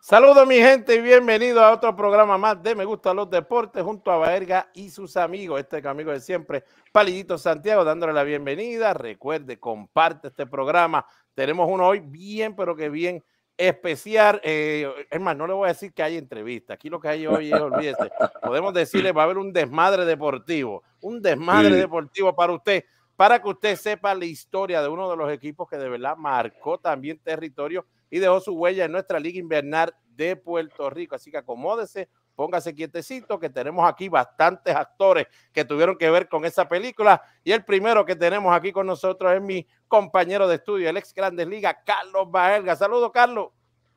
Saludos mi gente y bienvenidos a otro programa más de Me Gusta los Deportes junto a Baerga y sus amigos, este amigo de siempre, Palillito Santiago, dándole la bienvenida. Recuerde, comparte este programa. Tenemos uno hoy bien, pero que bien especial. Es más, no le voy a decir que hay entrevista. Aquí lo que hay hoy es, olvídese, podemos decirle, va a haber un desmadre deportivo. Un desmadre deportivo para usted, para que usted sepa la historia de uno de los equipos que de verdad marcó también territorio y dejó su huella en nuestra Liga Invernal de Puerto Rico. Así que acomódese, póngase quietecito, que tenemos aquí bastantes actores que tuvieron que ver con esa película. Y el primero que tenemos aquí con nosotros es mi compañero de estudio, el ex Grandes Ligas, Carlos Baerga. Saludos, Carlos.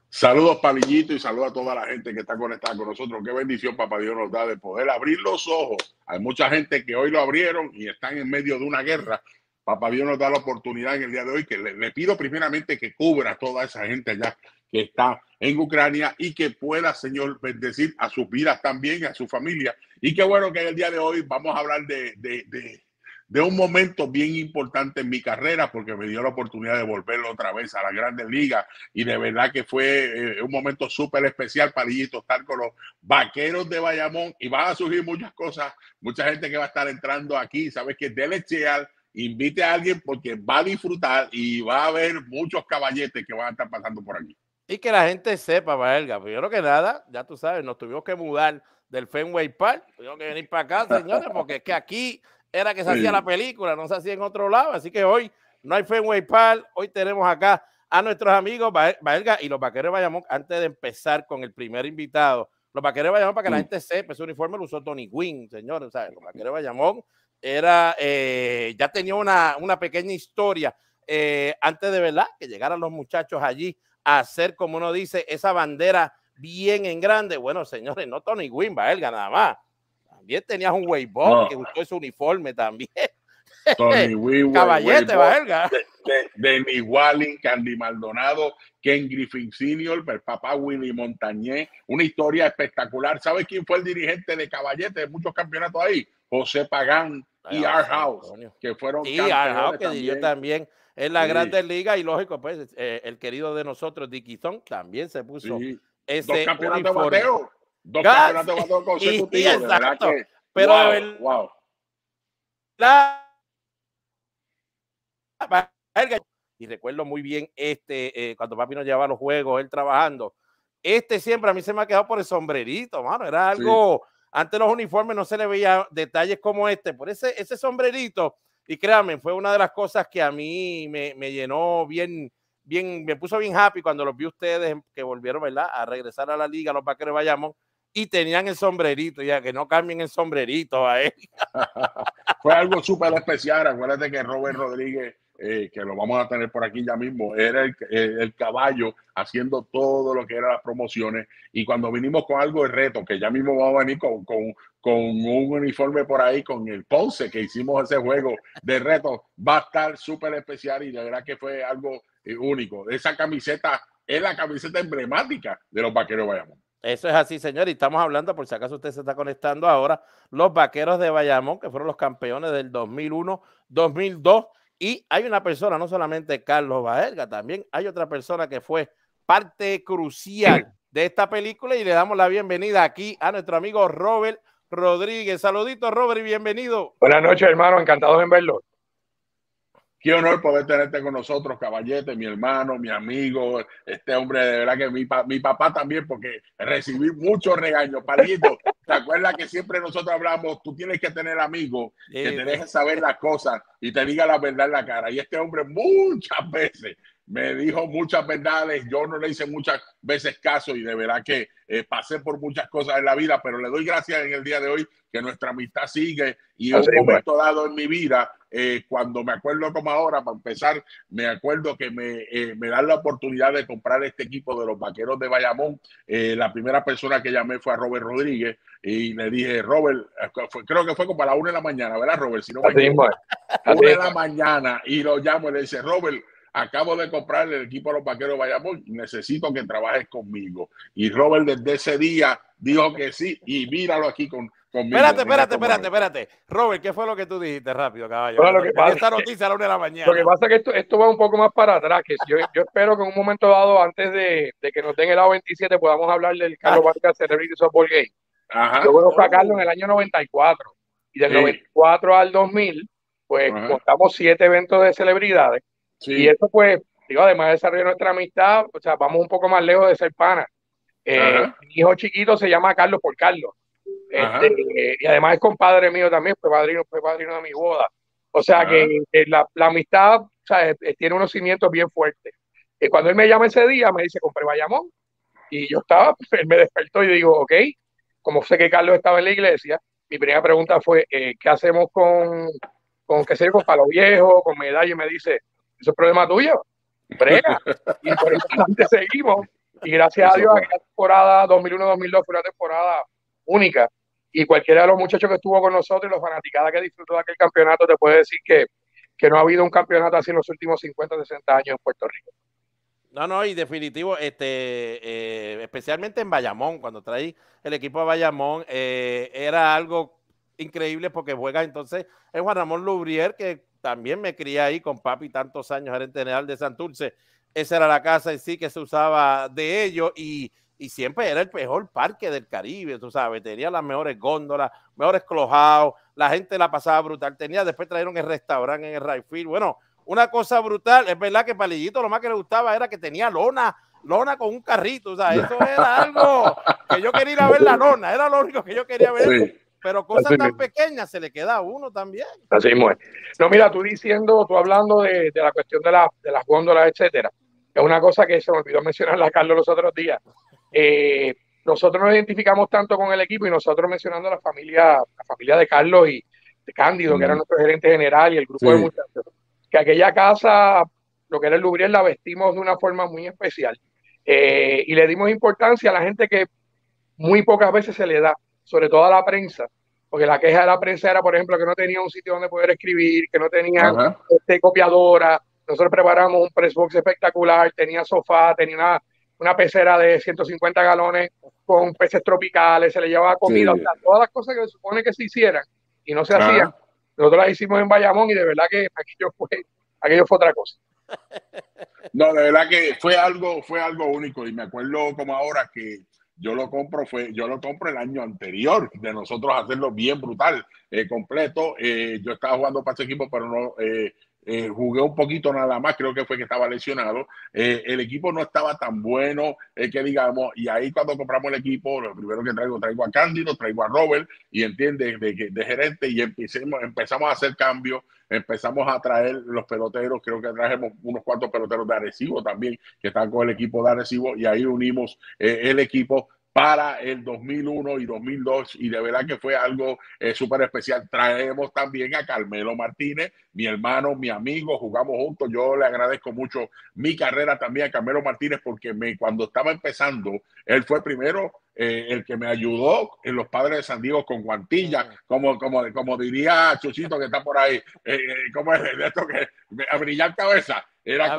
Saludos, Palillito, y saludos a toda la gente que está conectada con nosotros. Qué bendición, papá Dios, nos da de poder abrir los ojos. Hay mucha gente que hoy lo abrieron y están en medio de una guerra. Papá Dios nos da la oportunidad en el día de hoy, que le pido primeramente que cubra a toda esa gente allá que está en Ucrania y que pueda, Señor, bendecir a sus vidas también, a su familia. Y qué bueno que en el día de hoy vamos a hablar de un momento bien importante en mi carrera, porque me dio la oportunidad de volverlo otra vez a la Grandes Ligas y de verdad que fue un momento súper especial, Palillito, estar con los Vaqueros de Bayamón, y van a surgir muchas cosas, mucha gente que va a estar entrando aquí, sabes que dele cheal, invite a alguien porque va a disfrutar y va a haber muchos caballetes que van a estar pasando por aquí. Y que la gente sepa, Baerga, primero que nada, ya tú sabes, nos tuvimos que mudar del Fenway Park, tuvimos que venir para acá, señores, porque es que aquí era que se hacía la película, no se hacía en otro lado, así que hoy no hay Fenway Park, hoy tenemos acá a nuestros amigos Baerga y los Vaqueros de Bayamón. Antes de empezar con el primer invitado, los Vaqueros de Bayamón, para que la gente sepa, ese uniforme lo usó Tony Gwynn, señores, ¿sabes? Los Vaqueros de Bayamón era, ya tenía una pequeña historia antes de verdad que llegaran los muchachos allí a hacer, como uno dice, esa bandera bien en grande. Bueno, señores, no Tony Gwynn, Baerga, nada más. También tenías un Weibón que usó ese uniforme también. Tony Gwynn, caballete, Baerga. Denny Wallin, Candy Maldonado, Ken Griffin Sr., el papá Willy Montañez, una historia espectacular. ¿Sabes quién fue el dirigente de Caballete de muchos campeonatos ahí? José Pagán y R. House, que fueron campeones. Y R. House, que dirigió también en la Grandes Ligas, y lógico, pues, el querido de nosotros, Diquizón, también se puso ese uniforme. Dos campeonatos de bateo consecutivos. Exacto. De verdad que, pero y recuerdo muy bien cuando papi nos llevaba a los juegos, él trabajando. Siempre a mí se me ha quedado por el sombrerito, mano. Era algo, antes los uniformes no se le veía detalles como este, por ese sombrerito. Y créanme, fue una de las cosas que a mí me llenó bien, me puso bien happy cuando los vi ustedes que volvieron, ¿verdad?, a regresar a la liga, los Vaqueros de Bayamón, y tenían el sombrerito, ya que no cambien el sombrerito a él. Fue algo súper especial. Acuérdate que Robert Rodríguez, que lo vamos a tener por aquí ya mismo, era el caballo haciendo todo lo que eran las promociones, y cuando vinimos con algo de reto, que ya mismo vamos a venir con un uniforme por ahí, con el Ponce, que hicimos ese juego de reto, va a estar súper especial, y la verdad que fue algo único. Esa camiseta es la camiseta emblemática de los Vaqueros de Bayamón. Eso es así, señor, y estamos hablando, por si acaso usted se está conectando ahora, los Vaqueros de Bayamón, que fueron los campeones del 2001, 2002, y hay una persona, no solamente Carlos Baerga, también hay otra persona que fue parte crucial de esta película, y le damos la bienvenida aquí a nuestro amigo Robert Rodríguez. Saluditos, Robert, y bienvenido. Buenas noches, hermano, encantado de verlo. Qué honor poder tenerte con nosotros, caballete, mi hermano, mi amigo, este hombre, de verdad que mi papá también, porque recibí muchos regaños. Palillito, ¿te acuerdas que siempre nosotros hablamos? Tú tienes que tener amigos que te dejen saber las cosas y te diga la verdad en la cara. Y este hombre muchas veces me dijo muchas verdades, yo no le hice muchas veces caso, y de verdad que pasé por muchas cosas en la vida, pero le doy gracias en el día de hoy que nuestra amistad sigue, y en un momento dado en mi vida, cuando me acuerdo como ahora, para empezar, me acuerdo que me dan la oportunidad de comprar este equipo de los Vaqueros de Bayamón. La primera persona que llamé fue a Robert Rodríguez, y le dije, Robert, creo que fue como a la 1 de la mañana, ¿verdad, Robert? Si no me equivoco, 1 de la mañana, y lo llamo y le dice, Robert, acabo de comprar el equipo a los Vaqueros de Bayamón, necesito que trabajes conmigo. Y Robert desde ese día dijo que sí, y míralo aquí con Espérate. Robert, ¿qué fue lo que tú dijiste rápido, caballo? Bueno, lo que pasa, esta noticia a la 1 de la mañana. Lo que pasa es que esto va un poco más para atrás. Que yo espero que en un momento dado, antes de que nos den el lado 27, podamos hablar del Carlos Baerga Celebrity Softball Game. Ajá. Yo conozco a Carlos en el año 94. Y del 94 al 2000, pues contamos 7 eventos de celebridades. Sí. Y eso, pues, digo, además de desarrollar nuestra amistad, o sea, vamos un poco más lejos de ser panas. Mi hijo chiquito se llama Carlos por Carlos. Y además es compadre mío también, fue padrino de mi boda. O sea que la amistad, o sea, tiene unos cimientos bien fuertes. Cuando él me llama ese día, me dice, compré Bayamón. Y yo estaba, él me despertó y digo, ok, como sé que Carlos estaba en la iglesia, mi primera pregunta fue, ¿qué hacemos con Palo Viejo, con Medalla? Y me dice, ¿eso es problema tuyo? Brega. Y por eso antes seguimos. Y gracias a Dios, aquella temporada 2001-2002 fue una temporada única, y cualquiera de los muchachos que estuvo con nosotros y los fanaticadas que disfrutó de aquel campeonato te puede decir que no ha habido un campeonato así en los últimos 50, 60 años en Puerto Rico. No, y definitivo, especialmente en Bayamón, cuando traí el equipo a Bayamón, era algo increíble porque juega entonces el Juan Ramón Loubriel, que también me crié ahí con papi tantos años, gerente general de Santurce. Esa era la casa en sí que se usaba de ellos, y siempre era el mejor parque del Caribe, tú sabes, tenía las mejores góndolas, mejores clojados, la gente la pasaba brutal, después trajeron el restaurante en el Rayfield, bueno, una cosa brutal. Es verdad que Palillito lo más que le gustaba era que tenía lona con un carrito, o sea, eso era algo que yo quería ir a ver, la lona, era lo único que yo quería ver, pero cosas tan pequeñas se le queda a uno también. Así es. No, mira, tú hablando de la cuestión de las góndolas, etcétera, es una cosa que se me olvidó mencionarla a Carlos los otros días. Nosotros nos identificamos tanto con el equipo, y nosotros mencionando la familia de Carlos y de Cándido, que era nuestro gerente general, y el grupo de muchachos, que aquella casa, lo que era el Loubriel, la vestimos de una forma muy especial, y le dimos importancia a la gente que muy pocas veces se le da, sobre todo a la prensa, porque la queja de la prensa era, por ejemplo, que no tenía un sitio donde poder escribir, que no tenía copiadora. Nosotros preparamos un press box espectacular, tenía sofá, tenía una pecera de 150 galones con peces tropicales, se le llevaba comida, o sea, todas las cosas que se supone que se hicieran y no se hacían, nosotros las hicimos en Bayamón, y de verdad que aquello fue otra cosa. No, de verdad que fue algo único, y me acuerdo como ahora que yo lo compro el año anterior de nosotros hacerlo bien brutal, completo. Yo estaba jugando para ese equipo, pero no... jugué un poquito nada más, creo que fue que estaba lesionado, el equipo no estaba tan bueno, que digamos, y ahí cuando compramos el equipo, lo primero que traigo a Cándido, traigo a Robert, y entiendes, de gerente, y empezamos a hacer cambios, empezamos a traer los peloteros, creo que trajimos unos cuantos peloteros de Arecibo también, que están con el equipo de Arecibo, y ahí unimos el equipo para el 2001 y 2002, y de verdad que fue algo súper especial. Traemos también a Carmelo Martínez, mi hermano, mi amigo, jugamos juntos. Yo le agradezco mucho mi carrera también a Carmelo Martínez, porque cuando estaba empezando, él fue primero el que me ayudó en los Padres de San Diego con guantillas, como diría Chuchito, que está por ahí, ¿cómo es esto? Que a brillar cabeza. Era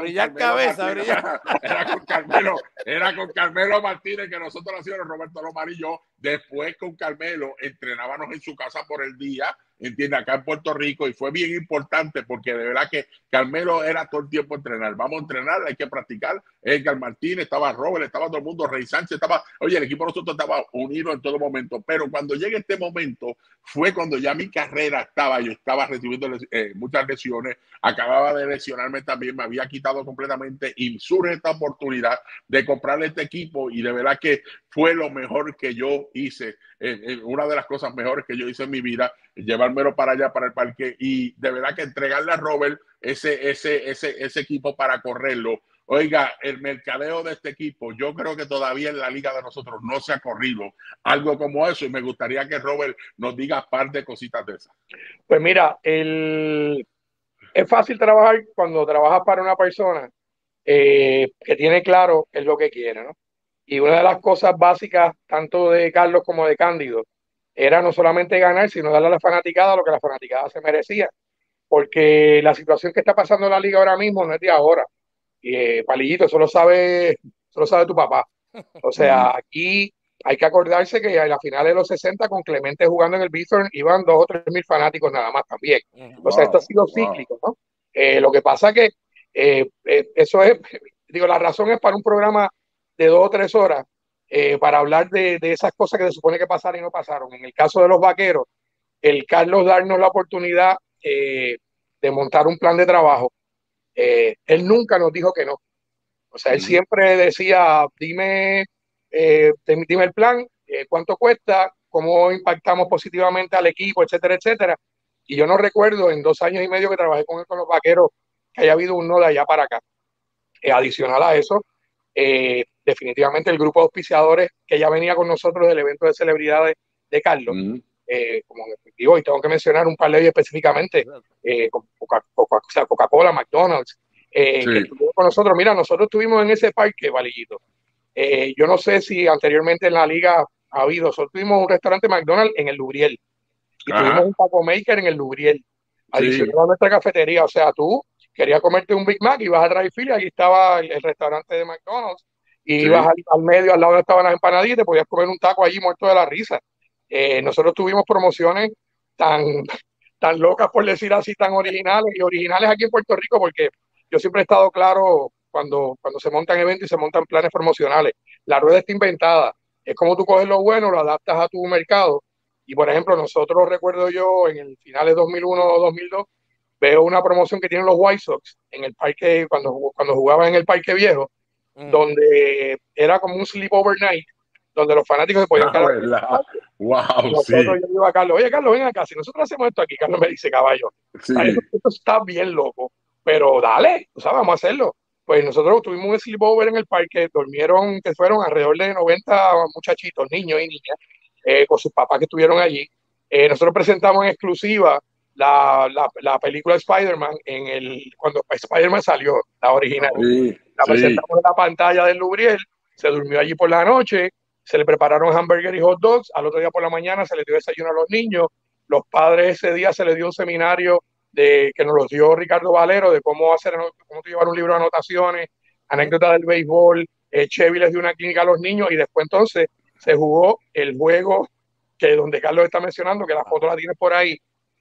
con Carmelo Martínez, que nosotros lo hacíamos, Roberto Lomar y yo. Después con Carmelo entrenábamos en su casa por el día, entiende, acá en Puerto Rico, y fue bien importante porque de verdad que Carmelo era todo el tiempo entrenar. Vamos a entrenar, hay que practicar. Edgar Martínez, estaba Robert, estaba todo el mundo, Rey Sánchez estaba, oye, el equipo de nosotros estaba unido en todo momento. Pero cuando llega este momento, fue cuando ya mi carrera estaba, yo estaba recibiendo muchas lesiones, acababa de lesionarme también, me había quitado completamente, y surge esta oportunidad de comprarle este equipo, y de verdad que fue lo mejor que yo hice, una de las cosas mejores que yo hice en mi vida, llevármelo para allá, para el parque, y de verdad que entregarle a Robert ese equipo para correrlo. Oiga, el mercadeo de este equipo, yo creo que todavía en la liga de nosotros no se ha corrido algo como eso, y me gustaría que Robert nos diga parte de cositas de esas. Pues mira, es fácil trabajar cuando trabajas para una persona que tiene claro qué es lo que quiere, ¿no? Y una de las cosas básicas, tanto de Carlos como de Cándido, era no solamente ganar, sino darle a la fanaticada lo que la fanaticada se merecía. Porque la situación que está pasando en la liga ahora mismo no es de ahora. Palillito, eso lo sabe tu papá. O sea, aquí Hay que acordarse que en la final de los 60, con Clemente jugando en el Bithorn, iban 2 o 3 mil fanáticos nada más también. O sea, esto ha sido cíclico, ¿no? Lo que pasa que eso es, digo, la razón es para un programa de 2 o 3 horas para hablar de esas cosas que se supone que pasaron y no pasaron. En el caso de los Vaqueros, el Carlos darnos la oportunidad de montar un plan de trabajo. Él nunca nos dijo que no. O sea, él siempre decía, dime el plan, cuánto cuesta, cómo impactamos positivamente al equipo, etcétera, etcétera. Y yo no recuerdo en 2 años y medio que trabajé con él con los Vaqueros que haya habido un no de allá para acá. Adicional a eso, definitivamente el grupo de auspiciadores que ya venía con nosotros del evento de celebridades de Carlos, como efectivo, y tengo que mencionar un par de ellos específicamente, Coca-Cola, McDonald's, que estuvo con nosotros. Mira, nosotros estuvimos en ese parque, Palillito. Yo no sé si anteriormente en la liga ha habido, nosotros tuvimos un restaurante McDonald's en el Loubriel y tuvimos un Taco Maker en el Loubriel, adicional a nuestra cafetería. O sea, tú querías comerte un Big Mac y vas a Drive-Thru, aquí estaba el restaurante de McDonald's, y ibas al medio, al lado donde estaban las empanadillas, y te podías comer un taco allí muerto de la risa. Nosotros tuvimos promociones tan locas, por decir así, tan originales aquí en Puerto Rico, porque yo siempre he estado claro cuando se montan eventos y se montan planes promocionales. La rueda está inventada. Es como tú coges lo bueno, lo adaptas a tu mercado. Y, por ejemplo, nosotros, recuerdo yo, en el final de 2001 o 2002, veo una promoción que tienen los White Sox en el parque, cuando jugaban en el Parque Viejo, donde era como un sleepover night, donde los fanáticos se podían quedar. Yo digo a Carlos, oye, Carlos, ven acá, si nosotros hacemos esto aquí, Carlos me dice, caballo, esto está bien loco, pero dale, o sea, vamos a hacerlo. Pues nosotros tuvimos un sleepover en el parque, durmieron, que fueron alrededor de 90 muchachitos, niños y niñas, con sus papás que estuvieron allí. Nosotros presentamos en exclusiva la película Spider-Man, cuando Spider-Man salió, la original. La presentamos en la pantalla del Loubriel, se durmió allí por la noche, se le prepararon hamburguesas y hot dogs, al otro día por la mañana se le dio desayuno a los niños, los padres ese día se les dio un seminario que nos los dio Ricardo Valero, de cómo llevar un libro de anotaciones, anécdotas del béisbol, Chevy les dio una clínica a los niños, y después entonces se jugó el juego que donde Carlos está mencionando, que la foto la tiene por ahí,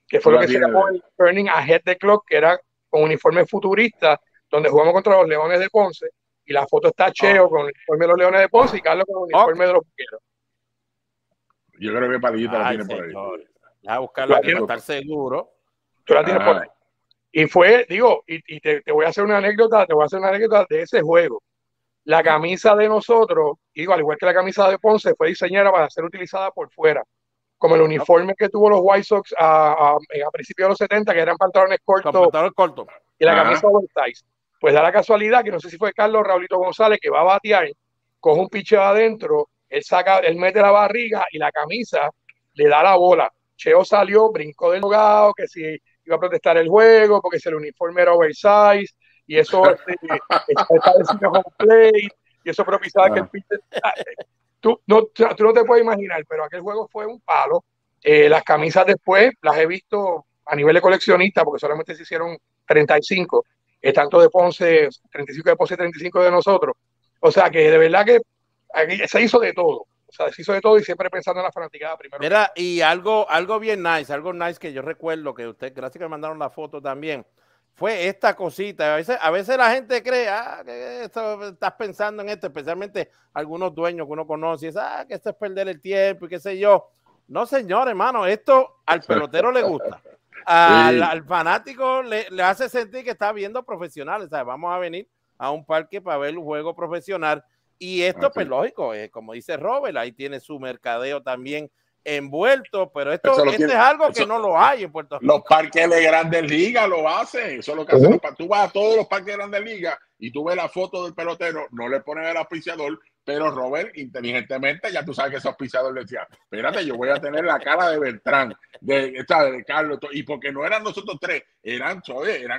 que fue lo que se llamó el Burning Ahead the Clock, que era con uniformes futuristas, donde jugamos contra los Leones de Ponce, y la foto está Cheo con el uniforme de los Leones de Ponce y Carlos con el uniforme de los Vaqueros. Yo creo que Palillito la tiene por ahí. Deja buscarlo para estar seguro. Tú la tienes por ahí. Y fue, digo, y te voy a hacer una anécdota, de ese juego. La camisa de nosotros, digo, al igual que la camisa de Ponce, fue diseñada para ser utilizada por fuera, como el uniforme que tuvo los White Sox a principios de los 70, que eran pantalones cortos y la camisa oversize. Pues da la casualidad que no sé si fue Carlos Raulito González que va a batear, coge un picheo adentro, él mete la barriga y la camisa le da la bola. Cheo salió, brincó del jugado, que si iba a protestar el juego, porque si el uniforme era oversize, y eso y eso propiciaba que el pitcher... Tú no te puedes imaginar, pero aquel juego fue un palo. Las camisas después las he visto a nivel de coleccionista, porque solamente se hicieron 35. Tanto de Ponce, 35 de Ponce, 35 de nosotros. O sea que de verdad que se hizo de todo. O sea, se hizo de todo y siempre pensando en la fanaticada primero. Mira, y algo bien nice, que yo recuerdo que usted, gracias que me mandaron la foto también, fue esta cosita. A veces la gente cree, que esto, estás pensando en esto, especialmente algunos dueños que uno conoce, que esto es perder el tiempo y qué sé yo. No, señor, hermano, esto al pelotero le gusta. Al fanático le hace sentir que está viendo profesionales, ¿sabes? Vamos a venir a un parque para ver un juego profesional, y esto pues lógico, como dice Robert, ahí tiene su mercadeo también envuelto, pero esto es algo que no lo hay en Puerto Rico. Los parques de Grandes Ligas lo hacen, eso es lo que hacen. Tú vas a todos los parques de Grandes Ligas y tú ves la foto del pelotero, no le ponen el auspiciador, pero Robert, inteligentemente, ya tú sabes que ese auspiciador le decía, espérate, yo voy a tener la cara de Beltrán, de Carlos, y porque no eran nosotros tres, eran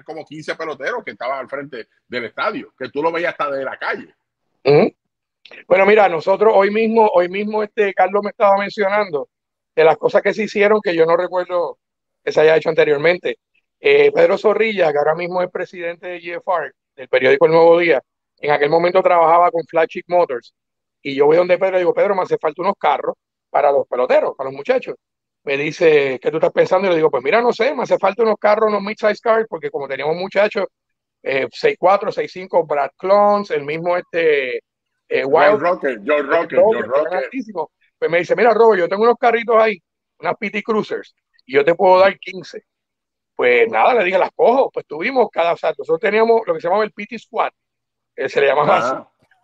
como 15 peloteros que estaban al frente del estadio, que tú lo veías hasta de la calle. Bueno, mira, nosotros hoy mismo Carlos me estaba mencionando de las cosas que se hicieron que yo no recuerdo que se haya hecho anteriormente. Pedro Zorrilla, que ahora mismo es presidente de GFR, del periódico El Nuevo Día, en aquel momento trabajaba con Flagship Motors, y yo voy donde Pedro y digo, Pedro, me hace falta unos carros para los peloteros, para los muchachos. Me dice, ¿qué tú estás pensando? Y le digo, pues mira, no sé, me hace falta unos carros, unos mid-size cars, porque como teníamos muchachos, 6'4", 6'5", Brad Clones, el mismo Wild Rocker, John Rocker. Pues me dice, mira, Robo, yo tengo unos carritos ahí, unas PT Cruisers, y yo te puedo dar 15. Pues nada, le dije, las cojo. Pues tuvimos cada salto. Nosotros teníamos lo que se llamaba el PT Squad, se le llamaba así,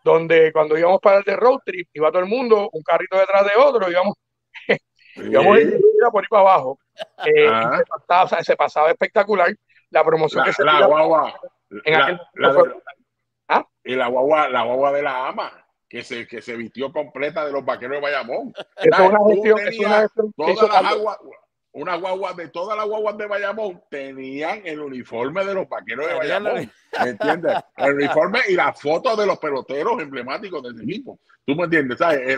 donde cuando íbamos para el de road trip, iba todo el mundo, un carrito detrás de otro, íbamos, íbamos por ahí para abajo. Se pasaba espectacular la promoción que se tiraba. Y la guagua de la ama, que se vistió completa de los Vaqueros de Bayamón. Eso es una gestión, una guagua de todas las guaguas de Bayamón tenían el uniforme de los Vaqueros de Bayamón, ¿me entiendes? El uniforme y las fotos de los peloteros emblemáticos de ese equipo. ¿Tú me entiendes? ¿Sabes?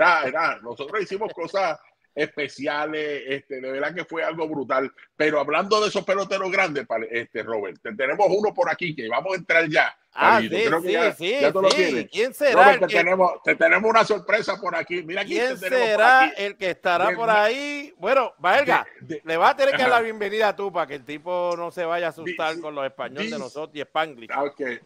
Nosotros hicimos cosas especiales, de verdad que fue algo brutal. Pero hablando de esos peloteros grandes, Robert, tenemos uno por aquí que vamos a entrar ya. Creo que ya tú lo tienes. ¿Quién será? Robert, te tenemos una sorpresa por aquí. Mira quién será por aquí. El que estará por ahí. Bueno, Baerga, le vas a tener que dar la bienvenida tú para que el tipo no se vaya a asustar con los españoles de nosotros y Spanglish. Okay.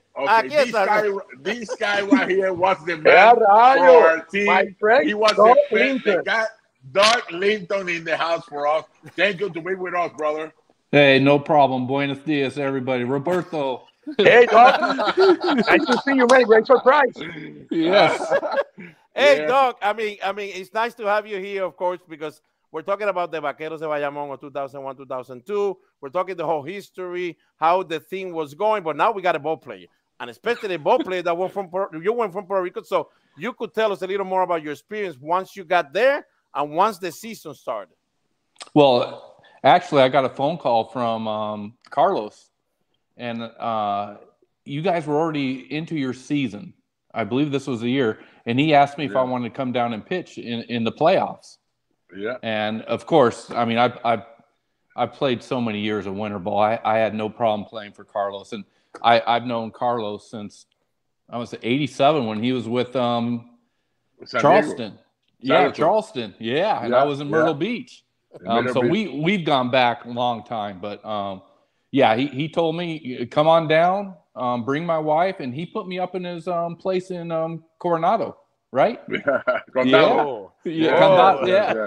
This guy right here was the man for our team. He was the guy. Doug Linton in the house for us. Thank you to be with us, brother. Hey, no problem. Buenos dias, everybody. Roberto. Hey, Doug. Nice to see you, man. Great surprise. Yes. Hey, Doug. I mean, it's nice to have you here, of course, because we're talking about the Vaqueros de Bayamón of 2001, 2002. We're talking the whole history, how the thing was going, but now we got a ball player, and especially a ball player that went from Puerto Rico. So you could tell us a little more about your experience once you got there. And once the season started? Well, actually, I got a phone call from Carlos, and you guys were already into your season. I believe this was the year. And he asked me if I wanted to come down and pitch in the playoffs. Yeah. And, of course, I mean, I played so many years of winter ball. I had no problem playing for Carlos. And I've known Carlos since, I was 87 when he was with Charleston. Yeah, Charleston. Yeah, and I was in Myrtle Beach. We've gone back a long time, but yeah, he told me come on down, bring my wife, and he put me up in his place in Coronado, right? Coronado. Yeah.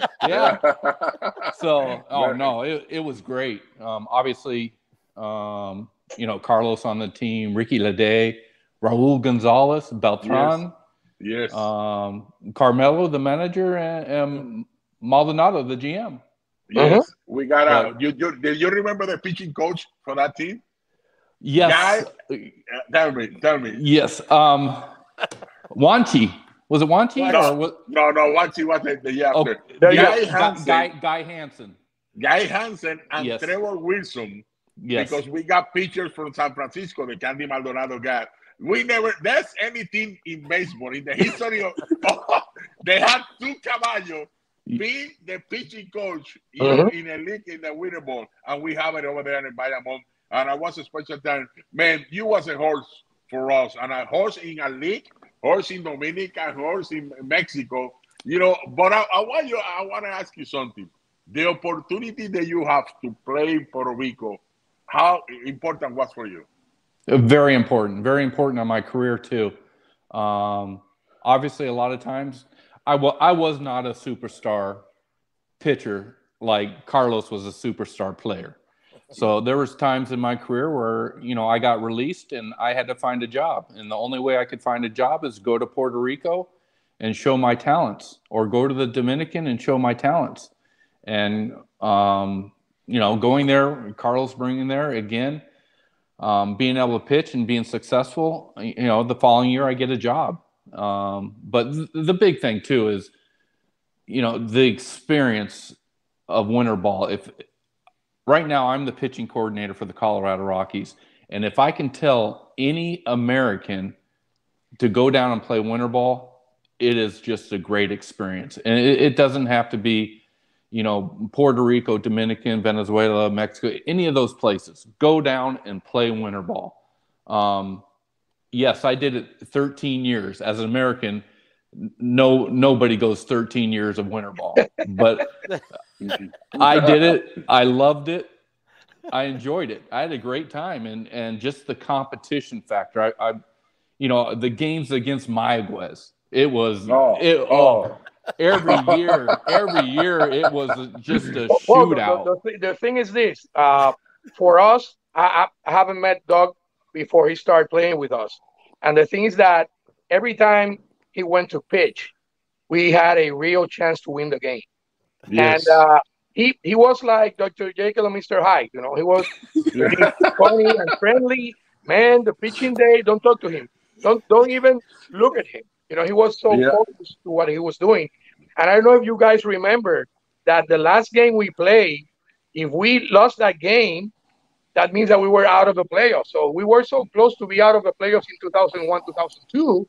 So, oh no, it was great. Obviously, you know, Carlos on the team, Ricky Ledée, Raúl González, Beltrán. Yes. Yes. Carmelo, the manager, and Maldonado, the GM. Yes. We got a. Do you remember the pitching coach for that team? Yes. Tell me. Yes. Wanty. Was it Wanty? No. Wanty was the year after. Okay. Guy Hansen and Trevor Wilson. Yes. Because we got pitchers from San Francisco, the Candy Maldonado guy. We never, that's anything in baseball, in the history of, they had two Caballo being the pitching coach in a league in the winter ball, and we have it over there in Bayamón, and I was a special time. Man, you was a horse for us, and a horse in a league, horse in Dominica, horse in Mexico, you know, but I want to ask you something. The opportunity that you have to play in Puerto Rico, how important was for you? Very important on my career too. Obviously, a lot of times I was not a superstar pitcher like Carlos was a superstar player. So there was times in my career where, you know, I got released and I had to find a job. And the only way I could find a job is go to Puerto Rico and show my talents, or go to the Dominican and show my talents. And, you know, going there, Carlos bringing there again, being able to pitch and being successful, you know, the following year I get a job. But the big thing too is, you know, the experience of winter ball. If right now I'm the pitching coordinator for the Colorado Rockies, and if I can tell any American to go down and play winter ball, it is just a great experience. And it doesn't have to be, you know, Puerto Rico, Dominican, Venezuela, Mexico, any of those places. Go down and play winter ball. Yes, I did it 13 years. As an American, nobody goes 13 years of winter ball, but I did it. I loved it. I enjoyed it. I had a great time, and just the competition factor. I you know, the games against Mayaguez, it was every year it was just a shootout. Well, the thing is this, for us, I haven't met Doug before he started playing with us, and the thing is that every time he went to pitch, we had a real chance to win the game. Yes. And he was like Dr. Jekyll and Mr. Hyde, you know. He was funny and friendly. Man, the pitching day, don't talk to him. Don't even look at him. You know, he was so focused to what he was doing. And I don't know if you guys remember that the last game we played, if we lost that game, that means that we were out of the playoffs. So we were so close to be out of the playoffs in 2001, 2002,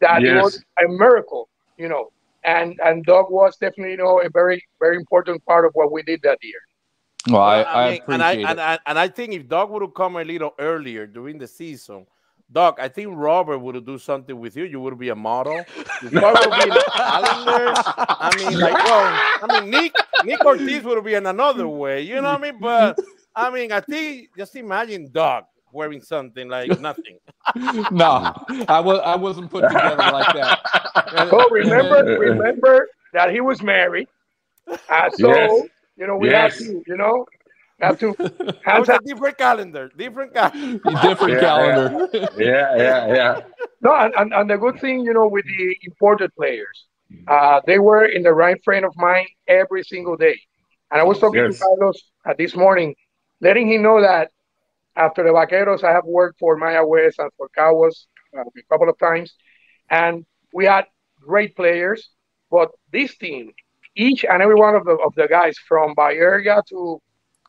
that it was a miracle, you know. And Doug was definitely, you know, a very, very important part of what we did that year. Well, I mean, I think if Doug would have come a little earlier during the season, Doug, I think Robert would do something with you. You would be a model. Doug would be an calendar. I mean, like, well, I mean, Nick Ortiz would be in another way. You know what I mean? But I mean, I think just imagine Doug wearing something like nothing. No, I wasn't put together like that. Oh, remember that he was married. You know, we have to, you know, have a different calendar. Yeah. No, and the good thing, you know, with the imported players, they were in the right frame of mind every single day. And I was talking to Carlos this morning, letting him know that after the Vaqueros, I have worked for Mayaguez and for Caguas a couple of times. And we had great players, but this team, each and every one of the guys, from Baerga to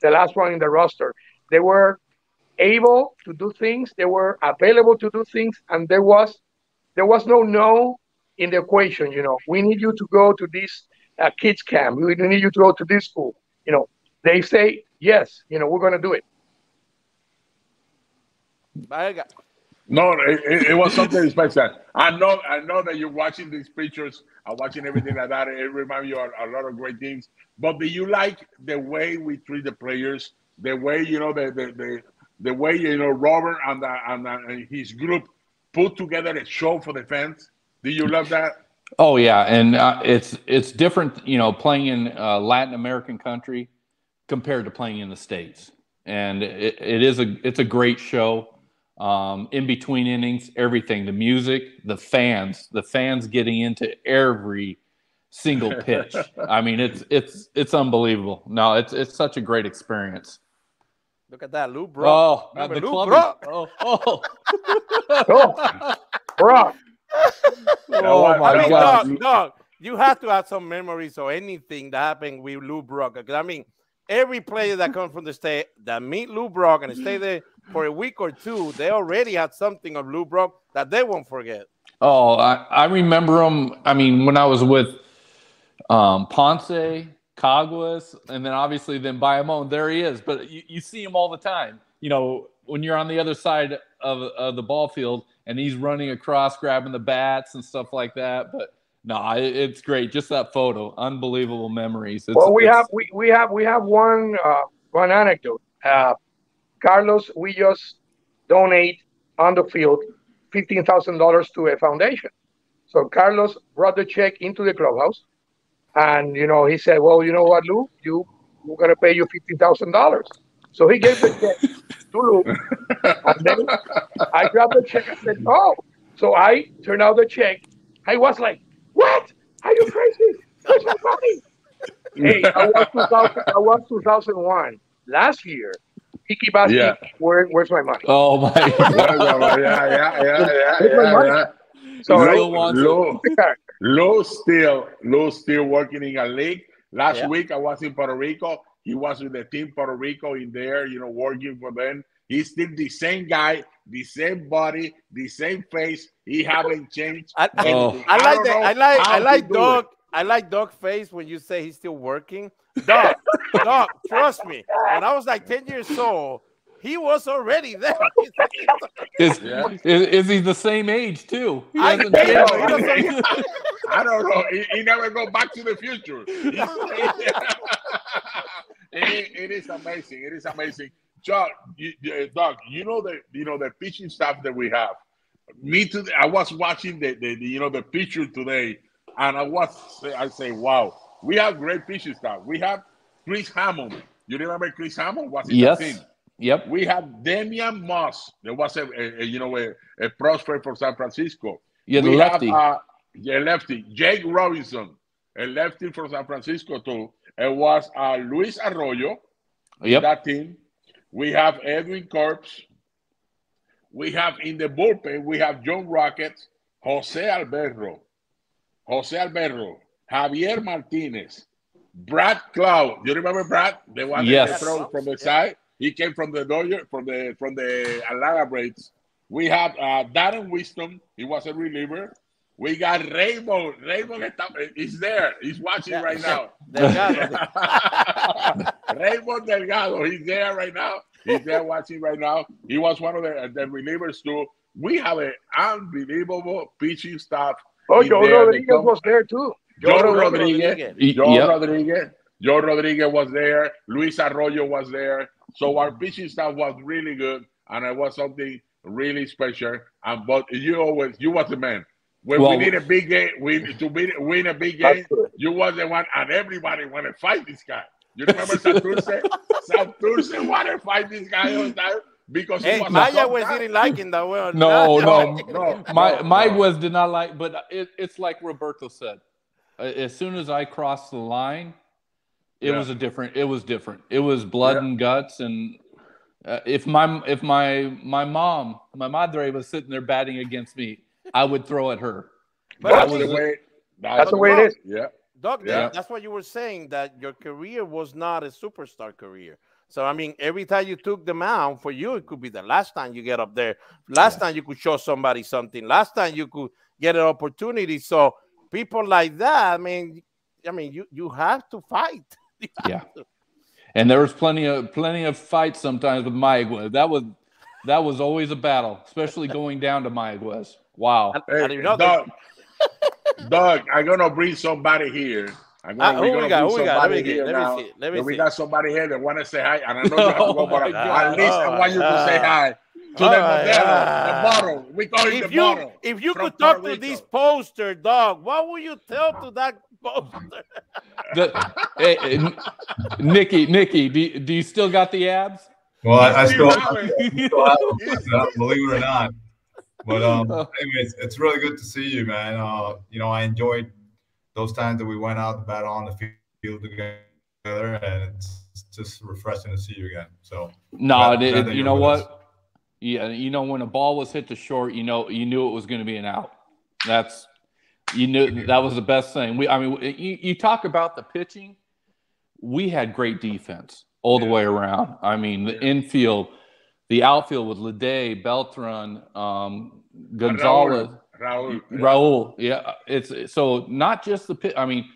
the last one in the roster, they were able to do things, they were available to do things, and there was no in the equation, you know. We need you to go to this kids camp. We need you to go to this school. You know, they say, yes, you know, we're going to do it. Baerga. No, it was something special. I know that you're watching these pictures and watching everything like that. It reminds you of a lot of great things. But do you like the way we treat the players? The way, you know, the way, you know, Robert and his group put together a show for the fans? Do you love that? Oh yeah, and it's different, you know, playing in Latin American country compared to playing in the States, and it's a great show. In between innings, everything, the music, the fans getting into every single pitch. I mean, it's unbelievable. No, it's such a great experience. Look at that, Lou Brock. Oh, remember the Lou Brock. Oh. Brock. Oh my God. Doug, you have to have some memories or anything that happened with Lou Brock. I mean, every player that comes from the state that meet Lou Brock and stay there for a week or two, they already had something of Lou Brock that they won't forget. Oh, I remember him. I mean, when I was with Ponce, Caguas, and then obviously then Bayamón, there he is. But you see him all the time. You know, when you're on the other side of the ball field and he's running across, grabbing the bats and stuff like that. But no, it's great. Just that photo, unbelievable memories. We have one anecdote. Carlos, we just donate on the field $15,000 to a foundation. So Carlos brought the check into the clubhouse, and you know he said, "Well, you know what, Lou? We're gonna pay you $15,000." So he gave the check to Lou, and then I grabbed the check and said, "Oh!" So I turned out the check. I was like, "What? Are you crazy? Where's my money?" Hey, I was 2001 last year. Where's my money? Oh my God. Yeah. So Lou still working in a league. Last week I was in Puerto Rico. He was with the team Puerto Rico in there, you know, working for them. He's still the same guy, the same body, the same face. He haven't changed. I like Doug's face when you say he's still working. Doug, trust me. When I was like 10 years old, he was already there. Is he the same age, too? He hasn't changed. I don't know. He never go back to the future. It is amazing. It is amazing. John, Doug, you know the pitching staff that we have. Me too. I was watching the picture today, and I say, wow, we have great pitching staff. We have Chris Hammond. You remember Chris Hammond? Was in the team? Yep. We have Damian Moss. There was a prospect for San Francisco. Yeah, we lefty. A lefty. Jake Robinson, a lefty for San Francisco too. It was Luis Arroyo. Yep. That team. We have Edwin Corpse. We have in the bullpen, we have John Rocker, José Alberro, Javier Martínez, Brad Clones. You remember Brad? The one that throws from the side. He came from the Dodgers, from the Atlanta Braves. We have Darren Wisdom. He was a reliever. We got Raymond. Raymond is there. He's watching right now. Delgado. Raymond Delgado. He's there right now. He's there watching right now. He was one of the relievers too. We have an unbelievable pitching staff. Oh, Joe Rodriguez was there too. Joe Rodriguez was there. Luis Arroyo was there. So our pitching staff was really good, and it was something really special. And but you was the man. We need a big game, win a big game. You was the one, and everybody want to fight this guy. You remember Santurce? Santurce wanted to fight this guy all the time because he was Mayaguez didn't like him that well. Mayaguez did not like, but it's like Roberto said. As soon as I crossed the line, it was different. It was blood and guts. And if my mom, my madre was sitting there batting against me, I would throw at her. But that's the way it is. Yeah. Doug, that's what you were saying, that your career was not a superstar career. So, I mean, every time you took the mound, for you, it could be the last time you get up there. Last time you could show somebody something. Last time you could get an opportunity. So, people like that, I mean, you have to fight. And there was plenty of fights sometimes with Mayaguez. That was always a battle, especially going down to Mayaguez. Wow. Doug, I'm gonna bring somebody here. We got somebody here that want to say hi, and I know you have to go, but at least I want you to say hi to the model. We call it the model. If you could talk to this poster, Doug, what would you tell to that poster? Nikki, do you still got the abs? Well, I still have it, believe it or not. But anyways, it's really good to see you, man. I enjoyed those times that we went out to battle on the field together, and it's just refreshing to see you again. So you know what? When a ball was hit to short, you knew it was going to be an out. That was the best thing. You talk about the pitching. We had great defense all the way around. I mean, the infield. The outfield with Ledée, Beltrán, Gonzalez, Raúl. Yeah, it's so not just the pitch. I mean,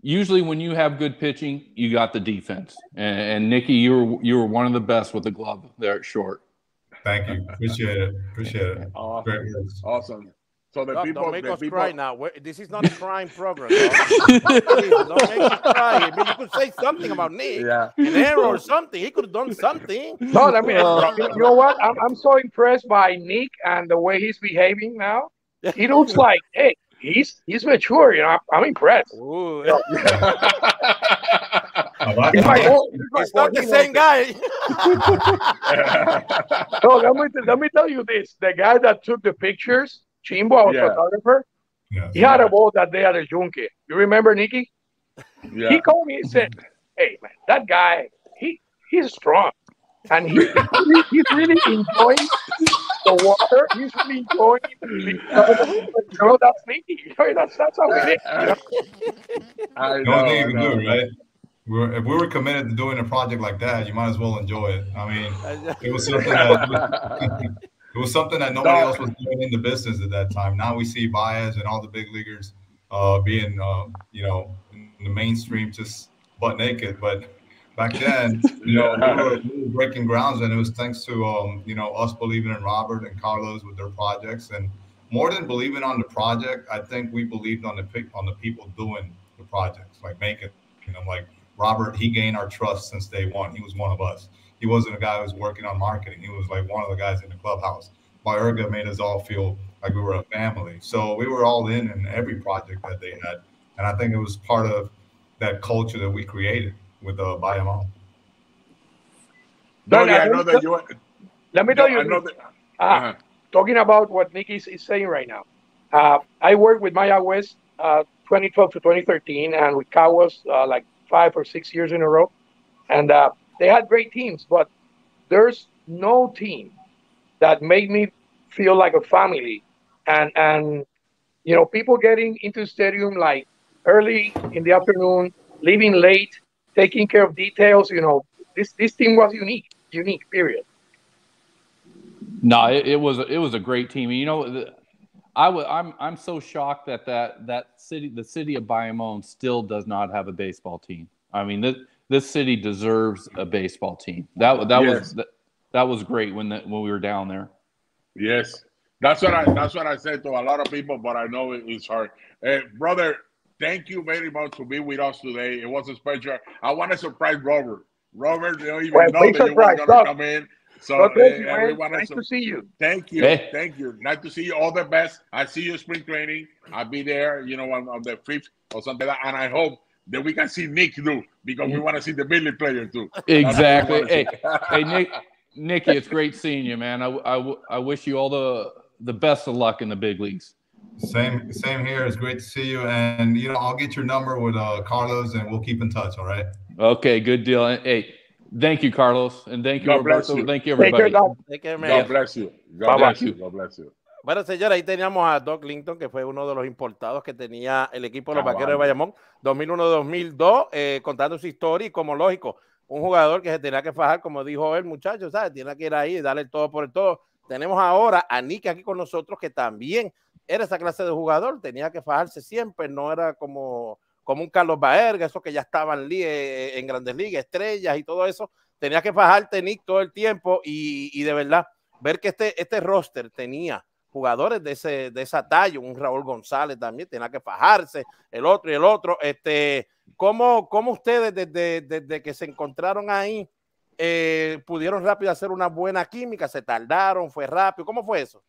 usually when you have good pitching, you got the defense. And Nikki, you were one of the best with the glove there at short. Thank you. Appreciate it. Awesome. So don't make us cry now. This is not a crying program. Please, don't make us cry. I mean, you could say something about Nick, an error or something. He could have done something. No, I mean, you know what? I'm so impressed by Nick and the way he's behaving now. He looks like, hey, he's mature. You know, I'm impressed. Ooh. It's not the same guy. No, let me tell you this: the guy that took the pictures. Chimbo, our photographer, he had a ball that day at the Junque. You remember, Nikki? Yeah. He called me and said, hey, man, that guy, he's strong. And he's really enjoying the water. He's really enjoying the water. That's Nikki. That's how it is. The only thing you can do, right? If we were committed to doing a project like that, you might as well enjoy it. I mean, it was something that... It was something that nobody else was doing in the business at that time. Now we see Baez and all the big leaguers being, in the mainstream, just butt naked. But back then, we were breaking grounds, and it was thanks to, us believing in Robert and Carlos with their projects and more than believing on the project, I think we believed on the people doing the projects, like making them. Like Robert, he gained our trust since day one. He was one of us. He wasn't a guy who was working on marketing. He was like one of the guys in the clubhouse. Baerga made us all feel like we were a family. So we were all in every project that they had. And I think it was part of that culture that we created with Bayamón. Dougie, I know that you... Let me tell you, talking about what Nicky is saying right now. I worked with Mayaguez 2012 to 2013 and with Caguas like 5 or 6 years in a row. And they had great teams, but there's no team that made me feel like a family. And you know, people getting into the stadium like early in the afternoon, leaving late, taking care of details, you know, this team was unique, period. No, it was a great team. You know, I'm so shocked that the city of Bayamón still does not have a baseball team. I mean, this city deserves a baseball team. That was great when we were down there. Yes, that's what I said to a lot of people, but I know it's hard. Brother, thank you very much for being with us today. It was a pleasure. I want to surprise Robert. Robert, you don't even know that you were going to come in. So, everyone, nice to see you. Thank you. Hey. Thank you. Nice to see you. All the best. I see you spring training. I'll be there, you know, on the 5th or something like that. And I hope that we can see Nick do, because we want to see the Billy player too. Exactly. Hey, Nicky, it's great seeing you, man. I wish you all the best of luck in the big leagues. Same here. It's great to see you. And, you know, I'll get your number with Carlos and we'll keep in touch. All right. Okay. Good deal. Hey. Thank you, Carlos, and thank you, Roberto. Thank you, everybody. God bless you. God bless you. God bless you. Bueno, señor, ahí teníamos a Doug Linton, que fue uno de los importados que tenía el equipo de los Vaqueros de Bayamón 2001-2002, contando su historia, y como lógico, un jugador que se tenía que fajar, como dijo el muchacho, ¿sabes? Tiene que ir ahí y darle el todo por el todo. Tenemos ahora a Nick aquí con nosotros, que también era esa clase de jugador, tenía que fajarse siempre, no era como un Carlos Baerga, esos que ya estaban en Grandes Ligas, estrellas y todo eso. Tenía que fajarte, Nick, todo el tiempo y de verdad, ver que este roster tenía jugadores de esa talla, un Raúl González también, tenía que fajarse, el otro y el otro. ¿Cómo ustedes desde que se encontraron ahí pudieron rápido hacer una buena química? ¿Se tardaron? ¿Fue rápido? ¿Cómo fue eso?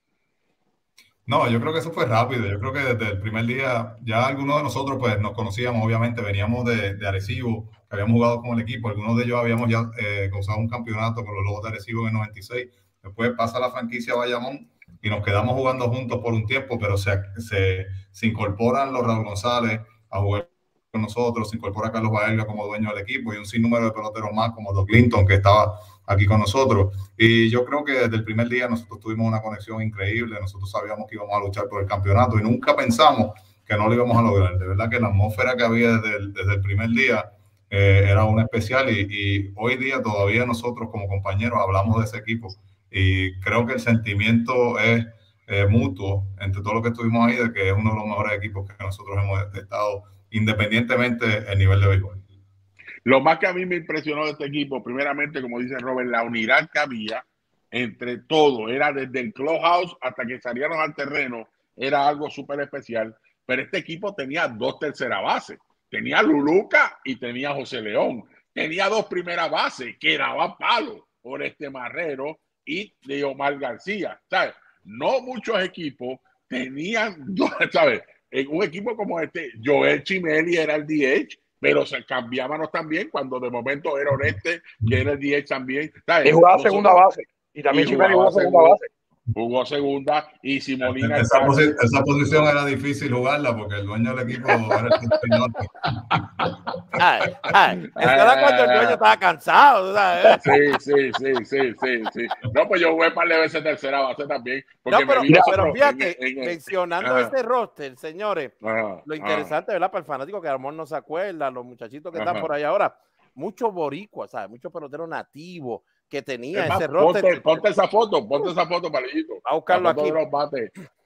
No, yo creo que eso fue rápido. Yo creo que desde el primer día ya algunos de nosotros pues nos conocíamos, obviamente, veníamos de Arecibo, que habíamos jugado con el equipo. Algunos de ellos habíamos ya causado un campeonato con los Lobos de Arecibo en el 96. Después pasa la franquicia Bayamón y nos quedamos jugando juntos por un tiempo, pero se incorporan los Raúl González a jugar con nosotros, se incorpora Carlos Baerga como dueño del equipo y un sinnúmero de peloteros más como Doug Linton, que estaba aquí con nosotros. Y yo creo que desde el primer día nosotros tuvimos una conexión increíble. Nosotros sabíamos que íbamos a luchar por el campeonato y nunca pensamos que no lo íbamos a lograr. De verdad que la atmósfera que había desde el primer día era una especial y hoy día todavía nosotros como compañeros hablamos de ese equipo y creo que el sentimiento es mutuo entre todos los que estuvimos ahí, de que es uno de los mejores equipos que nosotros hemos estado, independientemente del nivel de béisbol. Lo más que a mí me impresionó de este equipo, primeramente, como dice Robert, la unidad que había entre todo. Era desde el clubhouse hasta que salieron al terreno. Era algo súper especial. Pero este equipo tenía 2 terceras bases. Tenía Luluca y tenía José León. Tenía 2 primeras bases, que daba palo por este Marrero y Leomar García. ¿Sabes? No muchos equipos tenían, ¿sabes? Un equipo como este, Joel Chimeli era el DH, pero se cambiábamos también cuando de momento era Oreste, que era el 10 también. ¿Sabes? Y jugaba segunda base. Y también Chimeli jugó segunda base. Jugó segunda y Simolina. Esa posición era difícil jugarla porque el dueño del equipo era el piloto. Era cuando el dueño estaba cansado, ¿sabes? Sí. No, pues yo jugué un par de veces tercera base también. Porque no, pero fíjate, mencionando este roster, señores, lo interesante, ¿verdad? Para el fanático que a lo mejor no se acuerda, los muchachitos que están por ahí ahora, muchos boricuas, ¿sabes? Muchos peloteros nativos que tenía ese roster. Ponte esa foto, Palillito. A buscarlo aquí.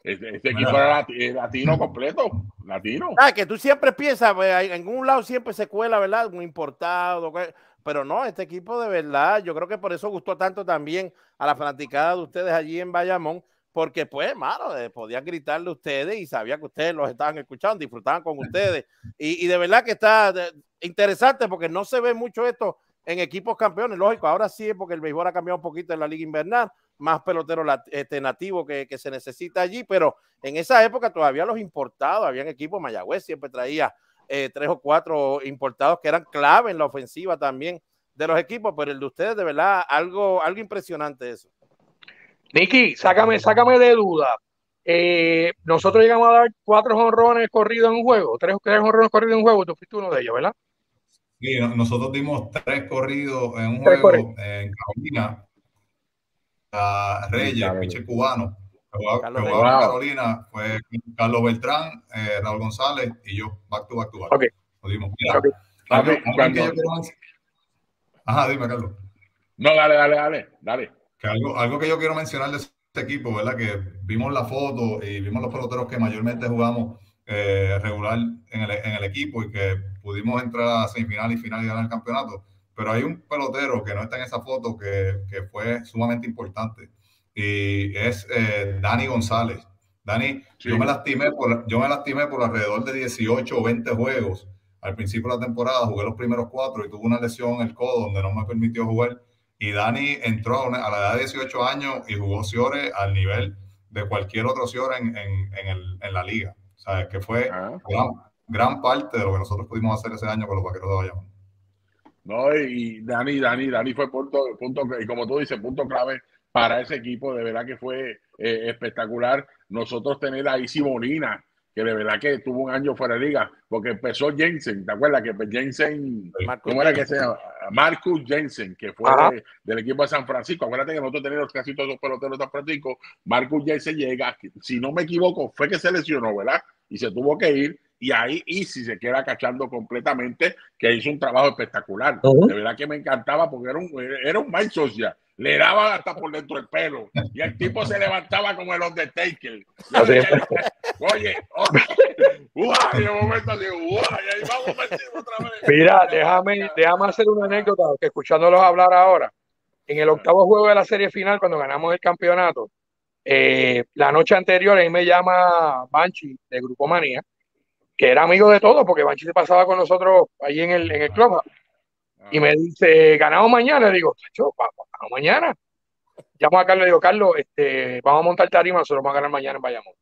Este equipo era latino completo. Latino. Ah, que tú siempre piensas, en algún lado siempre se cuela, ¿verdad? Un importado. Pero no, este equipo de verdad, yo creo que por eso gustó tanto también a la fanaticada de ustedes allí en Bayamón, porque pues, mano, podían gritarle a ustedes y sabía que ustedes los estaban escuchando, disfrutaban con ustedes. Y de verdad que está interesante porque no se ve mucho esto en equipos campeones. Lógico, ahora sí es porque el béisbol ha cambiado un poquito en la Liga Invernal, más pelotero nativo que se necesita allí, pero en esa época todavía los importados, habían equipos, Mayaguez siempre traía 3 o 4 importados que eran clave en la ofensiva también de los equipos, pero el de ustedes, de verdad, algo impresionante eso. Nicky, sácame de duda. Nosotros llegamos a dar 4 jonrones corridos en un juego, 3 jonrones corridos en un juego, tú fuiste uno de ellos, ¿verdad? Sí, nosotros dimos 3 corridos en un juego en Carolina, a Reyes, piche cubano, que jugaba en Carolina, fue Carlos Beltrán, Raúl González y yo, back to back. Okay. Lo dimos. Mira, okay. Ajá, dime, Carlos. No, dale. Que algo que yo quiero mencionar de este equipo, ¿verdad? Que vimos la foto y vimos los peloteros que mayormente jugamos regular en el equipo y que pudimos entrar a semifinal y final y ganar el campeonato. Pero hay un pelotero que no está en esa foto que fue sumamente importante y es Dani González. Dani, sí. yo me lastimé por alrededor de 18 o 20 juegos. Al principio de la temporada jugué los primeros 4 y tuve una lesión en el codo donde no me permitió jugar. Y Dani entró a la edad de 18 años y jugó Ciore al nivel de cualquier otro Ciore en la liga. O sea, que fue gran parte de lo que nosotros pudimos hacer ese año con los Vaqueros de Bayamón. No, y Dani fue punto, y como tú dices, punto clave para ese equipo. De verdad que fue espectacular nosotros tener a Isi Molina, que de verdad que tuvo un año fuera de liga, porque empezó Jensen, ¿te acuerdas? Que Jensen, ¿cómo era que se llama? Marcus Jensen, que fue del equipo de San Francisco. Acuérdate que nosotros teníamos casi todos los peloteros de San Francisco. Marcus Jensen llega, si no me equivoco, fue que se lesionó, ¿verdad? Y se tuvo que ir. Y ahí Isi se queda cachando completamente, que hizo un trabajo espectacular. De verdad que me encantaba porque era un mal social. Le daba hasta por dentro el pelo. Y el tipo se levantaba como el Undertaker. Oye. Y de momento digo, y ahí vamos metido otra vez. Mira, déjame hacer una anécdota, que escuchándolos hablar ahora, en el 8º juego de la serie final, cuando ganamos el campeonato, la noche anterior, ahí me llama Banchi de Grupo Manía, que era amigo de todos, porque Banchi se pasaba con nosotros ahí en el club. Y me dice, ganamos mañana. Le digo, chacho, vamos mañana. Llamo a Carlos y digo, Carlos, vamos a montar tarima, nosotros vamos a ganar mañana en Bayamón.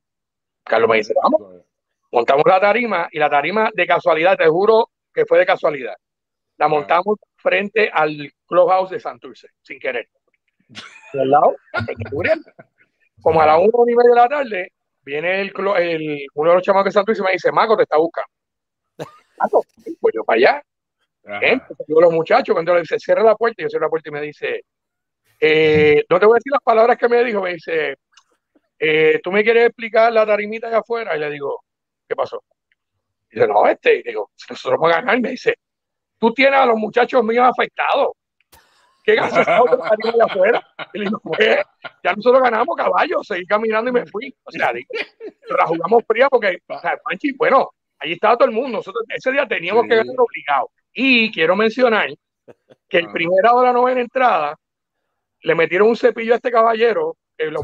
Carlos me dice, vamos. Montamos la tarima, y la tarima de casualidad, te juro que fue de casualidad. La montamos frente al clubhouse de Santurce, sin querer. Y al lado, como a las 1:30 de la tarde, viene uno de los chamacos de Santurce y me dice, Maco, te está buscando. Maco, pues yo para allá. Yo los muchachos, cuando le dice, cierra la puerta, yo cierro la puerta y me dice, no te voy a decir las palabras que me dijo, me dice, ¿tú me quieres explicar la tarimita allá afuera? Y le digo, ¿qué pasó? Y dice, no, y digo, nosotros vamos a ganar. Y me dice, tú tienes a los muchachos míos afectados. ¿Qué ganas allá afuera? Y le digo, pues, ya nosotros ganamos, caballo, seguí caminando y me fui. O sea, la jugamos fría porque, o sea, Panchi, bueno, allí estaba todo el mundo. Nosotros ese día teníamos que ganar obligados. Y quiero mencionar que el primer out de la 9ª entrada le metieron un cepillo a este caballero, que lo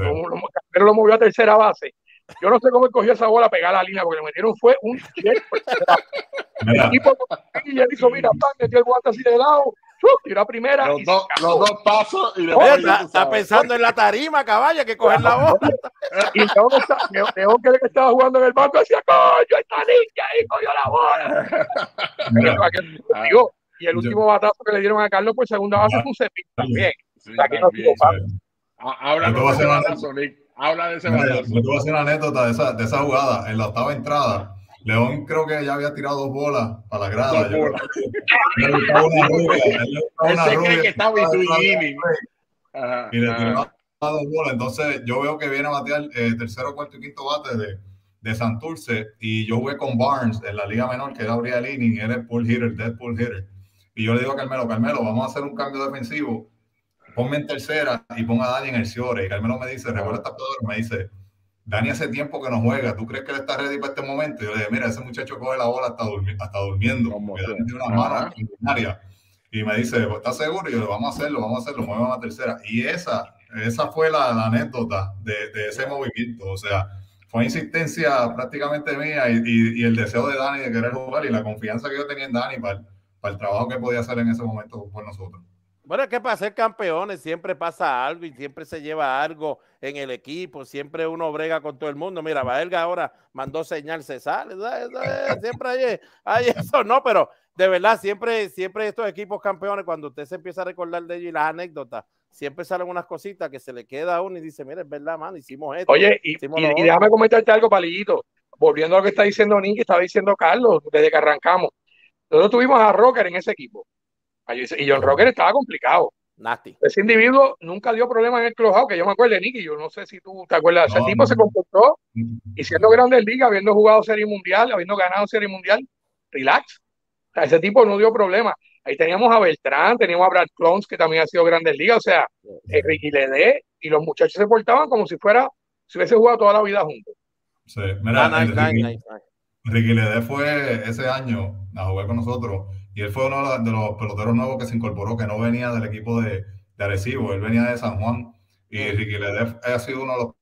movió a tercera base. Yo no sé cómo él cogió esa bola, pegar la línea, porque le metieron fue un jet. El tipo y él hizo, mira, pan, metió el guante así de lado, tiró a primera. Los dos pasos y le está pensando en la tarima, caballo, que coger la bola. Y León, que estaba jugando en el banco, decía, coño, esta niña ahí cogió la bola. Y el último batazo que le dieron a Carlos por segunda base fue un cepillo también. O sea, que no tuvo palo. Ahora no va a ser batazo, Nick. Habla de ese batazo. Yo te voy a hacer una anécdota de esa jugada. En la 8ª entrada, León creo que ya había tirado 2 bolas para la grada. Él estaba una rubia que estaba y le tiró 2 bolas. Entonces yo veo que viene a batear 3º, 4º y 5º bate de Santurce, y yo jugué con Barnes en la liga menor, que él abría el inning, él es pull hitter, dead pull hitter, y yo le digo a Carmelo, vamos a hacer un cambio defensivo, ponme en tercera y ponga a Dani en el Ciore. Y Carmelo me dice, recuerda esta palabra, me dice, Dani hace tiempo que no juega, ¿tú crees que él está ready para este momento? Y yo le dije, mira, ese muchacho coge la bola hasta durmiendo, tiene unas manos extraordinarias. Y me dice, ¿estás seguro? Y yo le digo, vamos a hacerlo, muevan a tercera. Y esa Esa fue la anécdota de ese movimiento. O sea, fue insistencia prácticamente mía y el deseo de Dani de querer jugar y la confianza que yo tenía en Dani para el trabajo que podía hacer en ese momento por nosotros. Bueno, es que para ser campeones siempre pasa algo y siempre se lleva algo en el equipo, siempre uno brega con todo el mundo. Mira, Baerga ahora mandó señal, se sale, siempre hay eso, no, pero de verdad, siempre estos equipos campeones, cuando usted se empieza a recordar de ellos y las anécdotas, siempre salen unas cositas que se le queda a uno y dice, mira, es verdad, mano, hicimos esto. Oye, y déjame comentarte algo, Palillito, volviendo a lo que está diciendo Nick, estaba diciendo Carlos, desde que arrancamos. Nosotros tuvimos a Rocker en ese equipo. Y John Rocker estaba complicado. Nasty. Ese individuo nunca dio problemas en el clubhouse, que yo me acuerdo, Nicky. Yo no sé si tú te acuerdas. No, ese tipo se comportó y siendo Grandes Ligas, habiendo jugado Serie Mundial, habiendo ganado Serie Mundial, relax. O sea, ese tipo no dio problemas. Ahí teníamos a Beltrán, teníamos a Brad Clones, que también ha sido Grandes Ligas. O sea, Ricky Ledée y los muchachos se portaban como si hubiese jugado toda la vida juntos. Sí, mira, Ricky Ledée fue ese año a jugar con nosotros. Y él fue uno de los peloteros nuevos que se incorporó, que no venía del equipo de Arecibo, él venía de San Juan. Y Ricky Ledée ha sido uno de los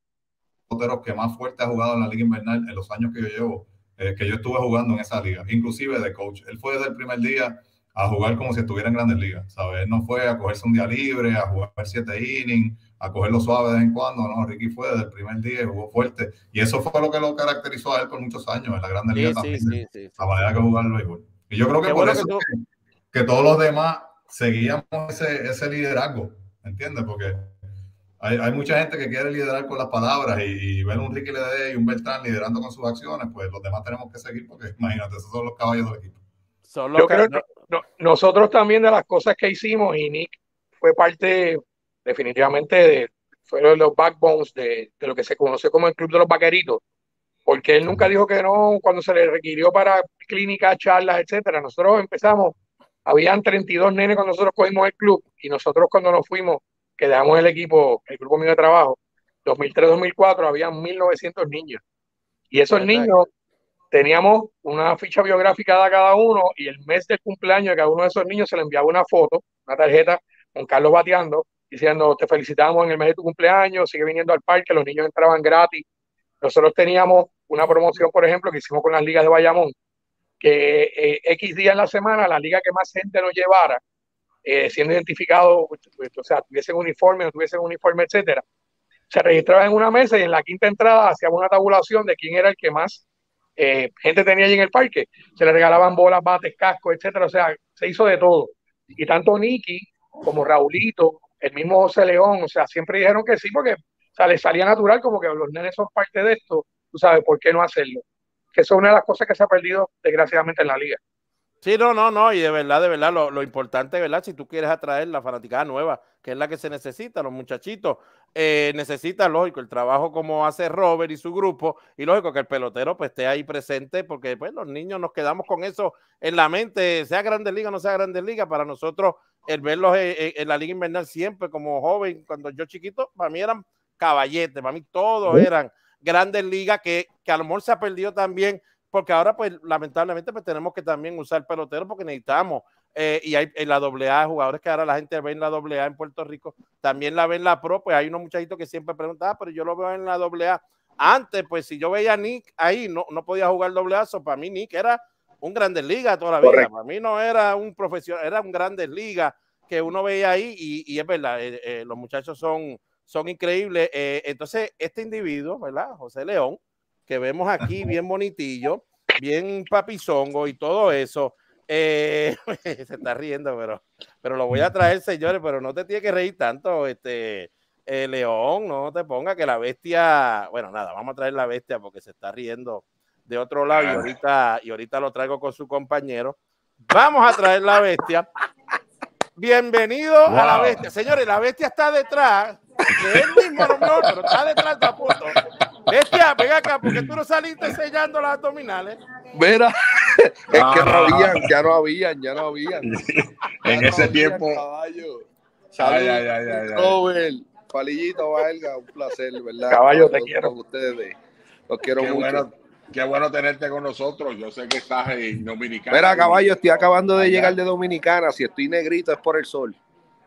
peloteros que más fuerte ha jugado en la Liga Invernal en los años que yo llevo, que yo estuve jugando en esa liga, inclusive de coach. Él fue desde el primer día a jugar como si estuviera en Grandes Ligas, ¿sabes? Él no fue a cogerse un día libre, a jugar 7 innings, a cogerlo suave de vez en cuando, no. Ricky fue desde el primer día y jugó fuerte. Y eso fue lo que lo caracterizó a él por muchos años en la Grandes Ligas también, la manera que jugaba el béisbol. Y yo creo que por eso que todos los demás seguíamos ese liderazgo, ¿entiendes? Porque hay mucha gente que quiere liderar con las palabras y ver un Ricky Ledée y un Beltrán liderando con sus acciones, pues los demás tenemos que seguir porque, imagínate, esos son los caballos del equipo. Yo creo que nosotros también, de las cosas que hicimos, y Nick fue parte definitivamente fueron los backbones de lo que se conoce como el Club de los Vaqueritos. Porque él nunca dijo que no cuando se le requirió para clínicas, charlas, etcétera. Nosotros empezamos, habían 32 nenes cuando nosotros cogimos el club, y nosotros cuando nos fuimos, que dejamos el equipo, el grupo mío de trabajo, 2003-2004, habían 1.900 niños. Y esos niños, teníamos una ficha biográfica de cada uno, y el mes del cumpleaños de cada uno de esos niños se le enviaba una foto, una tarjeta, con Carlos bateando, diciendo, te felicitamos en el mes de tu cumpleaños, sigue viniendo al parque, los niños entraban gratis. Nosotros teníamos una promoción, por ejemplo, que hicimos con las ligas de Bayamón, que X días en la semana, la liga que más gente nos llevara, siendo identificado, o sea, tuviesen uniforme, no tuviesen uniforme, etcétera, se registraba en una mesa y en la quinta entrada hacíamos una tabulación de quién era el que más gente tenía allí en el parque. Se le regalaban bolas, bates, cascos, etcétera. O sea, se hizo de todo. Y tanto Nicky como Raulito, el mismo José León, o sea, siempre dijeron que sí, porque o sea, les salía natural, como que los nenes son parte de esto, tú sabes, ¿por qué no hacerlo? Que eso es una de las cosas que se ha perdido, desgraciadamente, en la liga. Sí, no, y de verdad, lo importante, ¿verdad? Si tú quieres atraer la fanaticada nueva, que es la que se necesita, los muchachitos, necesitan, lógico, el trabajo como hace Robert y su grupo, y lógico que el pelotero pues esté ahí presente, porque pues los niños nos quedamos con eso en la mente, sea Grandes Ligas, no sea Grandes Ligas, para nosotros, el verlos en la Liga Invernal siempre, como joven, cuando yo chiquito, para mí eran caballetes, para mí todos eran Grandes Ligas, que a lo mejor se ha perdido también, porque ahora pues lamentablemente pues tenemos que también usar pelotero porque necesitamos, y hay en la AA jugadores que ahora la gente ve en la AA en Puerto Rico, también la ve en la Pro, pues hay unos muchachitos que siempre preguntan, pero yo lo veo en la AA. Antes pues si yo veía a Nick ahí, no podía jugar AA, so para mí Nick era un Grandes Ligas toda la vida, para mí no era un profesional, era un Grandes Ligas que uno veía ahí, y es verdad, los muchachos son increíbles. Entonces, este individuo, ¿verdad? José León, que vemos aquí bien bonitillo, bien papizongo y todo eso. Se está riendo, pero lo voy a traer, señores, pero no te tiene que reír tanto, León, no te ponga que la bestia, bueno, nada, vamos a traer la bestia porque se está riendo de otro lado y ahorita lo traigo con su compañero. Vamos a traer la bestia. Bienvenido a la bestia. Señores, la bestia está detrás. Que él mismo no, pero está detrás de puto. Bestia, ven acá, porque tú no saliste enseñando las abdominales. Mira, es que ya no habían. En ese tiempo. Caballo. Saludos, Palillito, Baerga, un placer, ¿verdad? Caballo, te quiero. Ustedes, los quiero mucho. Qué bueno tenerte con nosotros. Yo sé que estás en Dominicana. Mira, caballo, estoy acabando de llegar de Dominicana. Si estoy negrito es por el sol.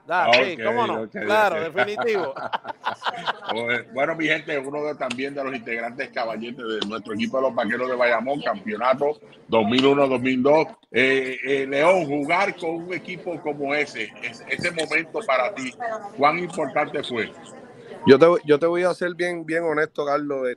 Okay, sí, cómo no, okay, claro, okay. Definitivo. Bueno, mi gente, uno de, también de los integrantes caballetes de nuestro equipo de los Vaqueros de Bayamón, campeonato 2001-2002. León, jugar con un equipo como ese momento para ti, ¿cuán importante fue? Yo te voy a ser bien honesto, Carlos.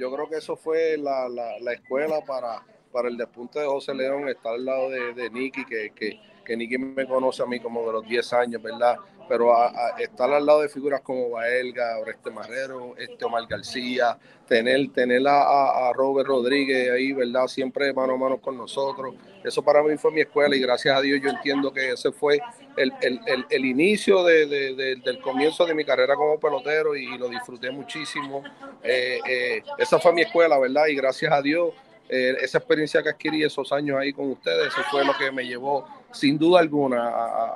Yo creo que eso fue la escuela para el despunte de José León, estar al lado de Nicky, que Nicky me conoce a mí como de los 10 años, ¿verdad? Pero a estar al lado de figuras como Baerga, Oreste Marrero, Omar García, tener a Robert Rodríguez ahí, ¿verdad? Siempre mano a mano con nosotros. Eso para mí fue mi escuela y gracias a Dios yo entiendo que ese fue el inicio del comienzo de mi carrera como pelotero y lo disfruté muchísimo. Esa fue mi escuela, ¿verdad? Y gracias a Dios, esa experiencia que adquirí esos años ahí con ustedes, eso fue lo que me llevó sin duda alguna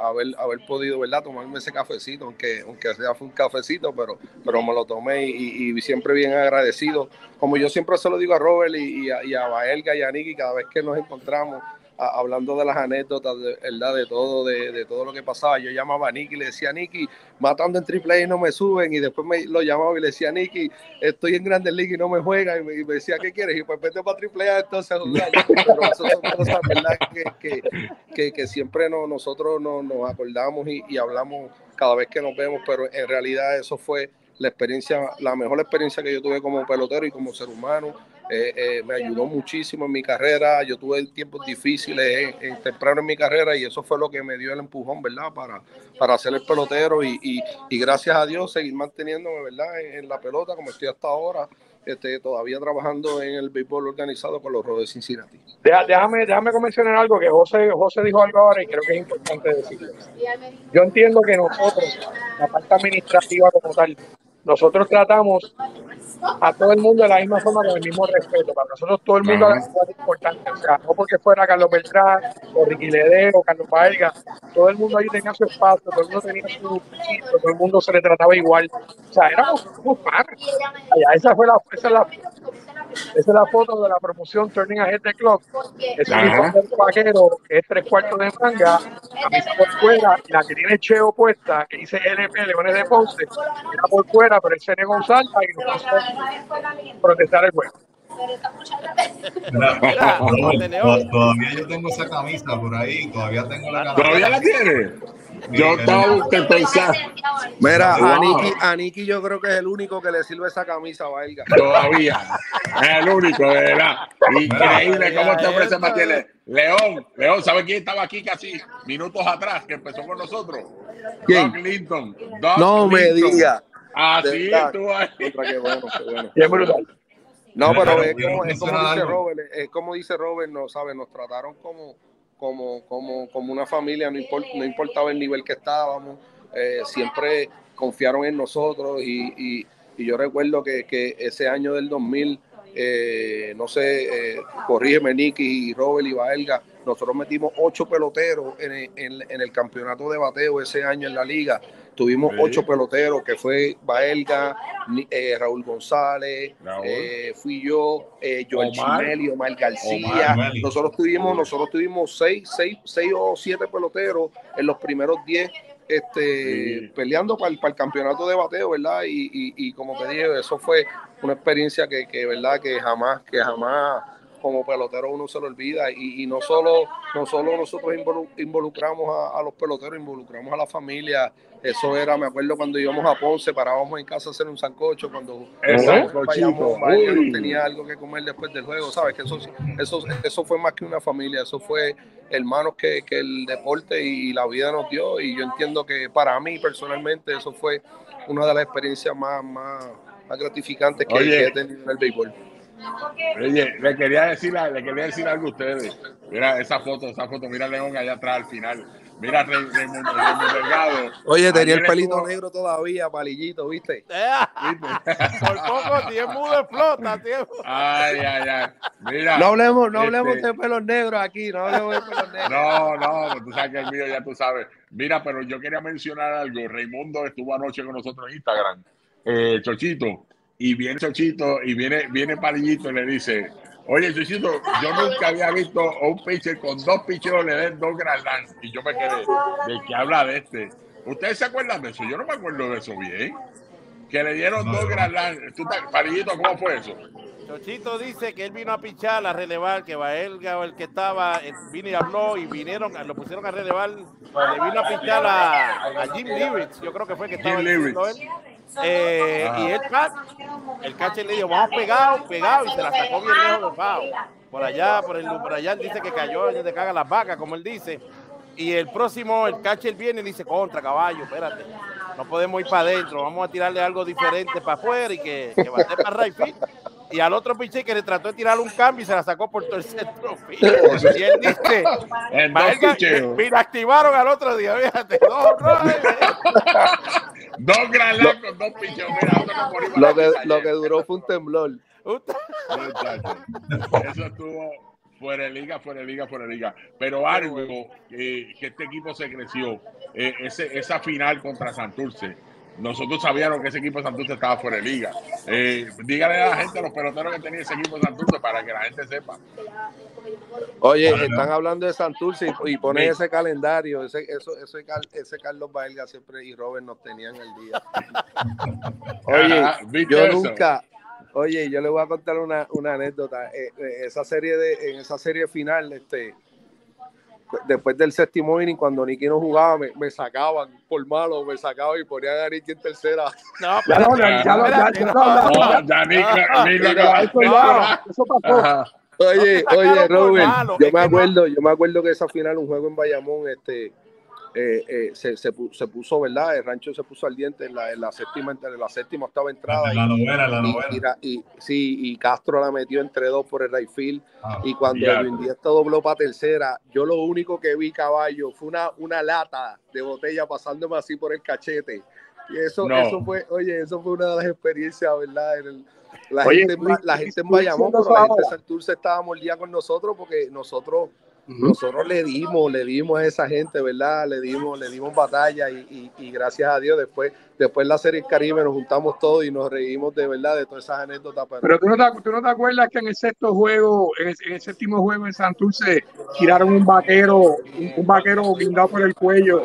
haber podido, ¿verdad?, tomarme ese cafecito, aunque sea fue un cafecito, pero me lo tomé y siempre bien agradecido, como yo siempre se lo digo a Robert y a Baerga y a Nicky cada vez que nos encontramos, hablando de las anécdotas, ¿verdad?, de todo lo que pasaba. Yo llamaba a Nicky y le decía, Nicky, matando en Triple A y no me suben, y después lo llamaba y le decía, Nicky, estoy en Grandes Ligas y no me juegan, y me decía, ¿qué quieres? Y pues vete para Triple A entonces a jugar. Pero eso son cosas, ¿verdad?, que siempre nosotros nos acordamos y hablamos cada vez que nos vemos, pero en realidad eso fue la mejor experiencia que yo tuve como pelotero y como ser humano. Me ayudó muchísimo en mi carrera. Yo tuve tiempos difíciles temprano en mi carrera y eso fue lo que me dio el empujón, ¿verdad?, para ser el pelotero y gracias a Dios seguir manteniéndome, ¿verdad?, en la pelota como estoy hasta ahora, todavía trabajando en el béisbol organizado con los Royals de Cincinnati. Déjame mencionar algo que José dijo algo ahora y creo que es importante decirlo. Yo entiendo que nosotros, la parte administrativa como tal, nosotros tratamos a todo el mundo de la misma forma, con el mismo respeto. Para nosotros todo el mundo es importante. O sea, no porque fuera Carlos Beltrán o Ricky Ledée o Carlos Baerga, todo el mundo ahí tenía su espacio, todo el mundo tenía su sitio, todo el mundo se le trataba igual. O sea, éramos pares. Esa es la foto de la promoción Burning Ahead the Clock. Ese es Vaquero, que es 3/4 de manga, camisa por fuera, y la que tiene Cheo puesta, que dice LP, Leones de Ponce, era por fuera, pero él se negó a usarla y nos pasó a protestar el juego. Todavía yo tengo esa camisa por ahí, todavía tengo la camisa. ¿Todavía la tienes? Yo tengo que pensar. Mira, wow. A Nicky yo creo que es el único que le sirve esa camisa, Baerga. Todavía. Es el único, de verdad. Increíble cómo te ofrece Martínez. León, ¿sabes quién estaba aquí casi minutos atrás que empezó con nosotros? ¿Quién? Doug Linton. Me digas. Así estuvo ahí. Qué bueno. Es brutal. No, pero es como dice Robert, no sabe, nos trataron como una familia, no importaba el nivel que estábamos, siempre confiaron en nosotros y yo recuerdo que ese año del 2000, corrígeme Nicky, Robert y Baerga, nosotros metimos 8 peloteros en el campeonato de bateo ese año en la liga. Tuvimos 8 peloteros, que fue Baerga, Raúl González, fui yo, Joel Chimel y Omar García. Nosotros tuvimos 6 o 7 peloteros en los primeros 10 peleando para el campeonato de bateo, ¿verdad? Y como te dije, eso fue una experiencia que ¿verdad?, que jamás como pelotero uno se lo olvida y no solo nosotros involucramos a los peloteros, involucramos a la familia. Eso era, me acuerdo cuando íbamos a Ponce, parábamos en casa a hacer un sancocho, cuando no tenía algo que comer después del juego, ¿sabes? Que eso fue más que una familia, eso fue hermanos que el deporte y la vida nos dio y yo entiendo que para mí personalmente eso fue una de las experiencias más gratificantes que he tenido en el béisbol. Oye, le quería decir algo a ustedes. Mira esa foto, mira León allá atrás al final. Mira Raymond Delgado. Oye, tenía el pelito negro todavía, palillito, ¿viste? Por poco, tiempo explota. Ay. Mira. No hablemos de pelos negros aquí, no hablemos de pelos negros. No, tú sabes que el mío ya tú sabes. Mira, pero yo quería mencionar algo. Raimundo estuvo anoche con nosotros en Instagram. Chuchito. Y viene Chuchito y viene Palillito y le dice, oye Chuchito, yo nunca había visto a un pitcher con 2 pitchers le den 2 grand slams. Y yo me quedé, ¿de qué habla de este? ¿Ustedes se acuerdan de eso? Yo no me acuerdo de eso bien. Que le dieron dos Grand Slam. Palillito, ¿cómo fue eso? Chuchito dice que él vino a pichar, a relevar, que Baerga, el que estaba, vino y habló y vinieron, lo pusieron a relevar, le vino a pichar a Jim Leavitt, yo creo que fue que estaba diciendo él. Y el catcher le dijo, vamos pegado, pegado, y se la sacó bien lejos de foul. Por allá, por allá dice que cayó, se te cagan las vacas, como él dice. Y el próximo, el catcher viene y dice, contra, caballo, espérate, no podemos ir para adentro, vamos a tirarle algo diferente para afuera y que bate para right field. Y al otro piché que le trató de tirar un cambio y se la sacó por tercer trofeo. Y él dice, mira, activaron al otro día, fíjate, dos granacos, dos pichos. Lo que duró fue un temblor. Eso estuvo fuera de liga, fuera de liga, fuera de liga. Pero algo que este equipo se creció, esa final contra Santurce. Nosotros sabíamos que ese equipo de Santurce estaba fuera de liga. Dígale a la gente, a los peloteros que tenía ese equipo de Santurce, para que la gente sepa. Oye, están hablando de Santurce y ponen ese calendario. Ese Carlos Baerga siempre y Robert nos tenían el día. Oye, yo le voy a contar una anécdota. En esa serie final, después del séptimo inning, cuando Nicky no jugaba, me sacaban por malo, me sacaban y ponían a Nicky en tercera. No, pero eso pasó. Oye, Robert, yo me acuerdo que esa final, un juego en Bayamón, se puso, ¿verdad? El rancho se puso al diente en la séptima octava entrada. La novena. Y Castro la metió entre dos por el right field. Y cuando el indiecto dobló para tercera, yo lo único que vi, caballo, fue una lata de botella pasándome así por el cachete. Y eso fue una de las experiencias, ¿verdad? La gente en Bayamón, pero la gente de Santurce estaba molida con nosotros porque nosotros le dimos a esa gente, ¿verdad? Le dimos batalla y gracias a Dios después la Serie Caribe nos juntamos todos y nos reímos de verdad de todas esas anécdotas. Pero tú no te acuerdas que en el sexto juego, en el séptimo juego en Santurce, tiraron un vaquero guindado por el cuello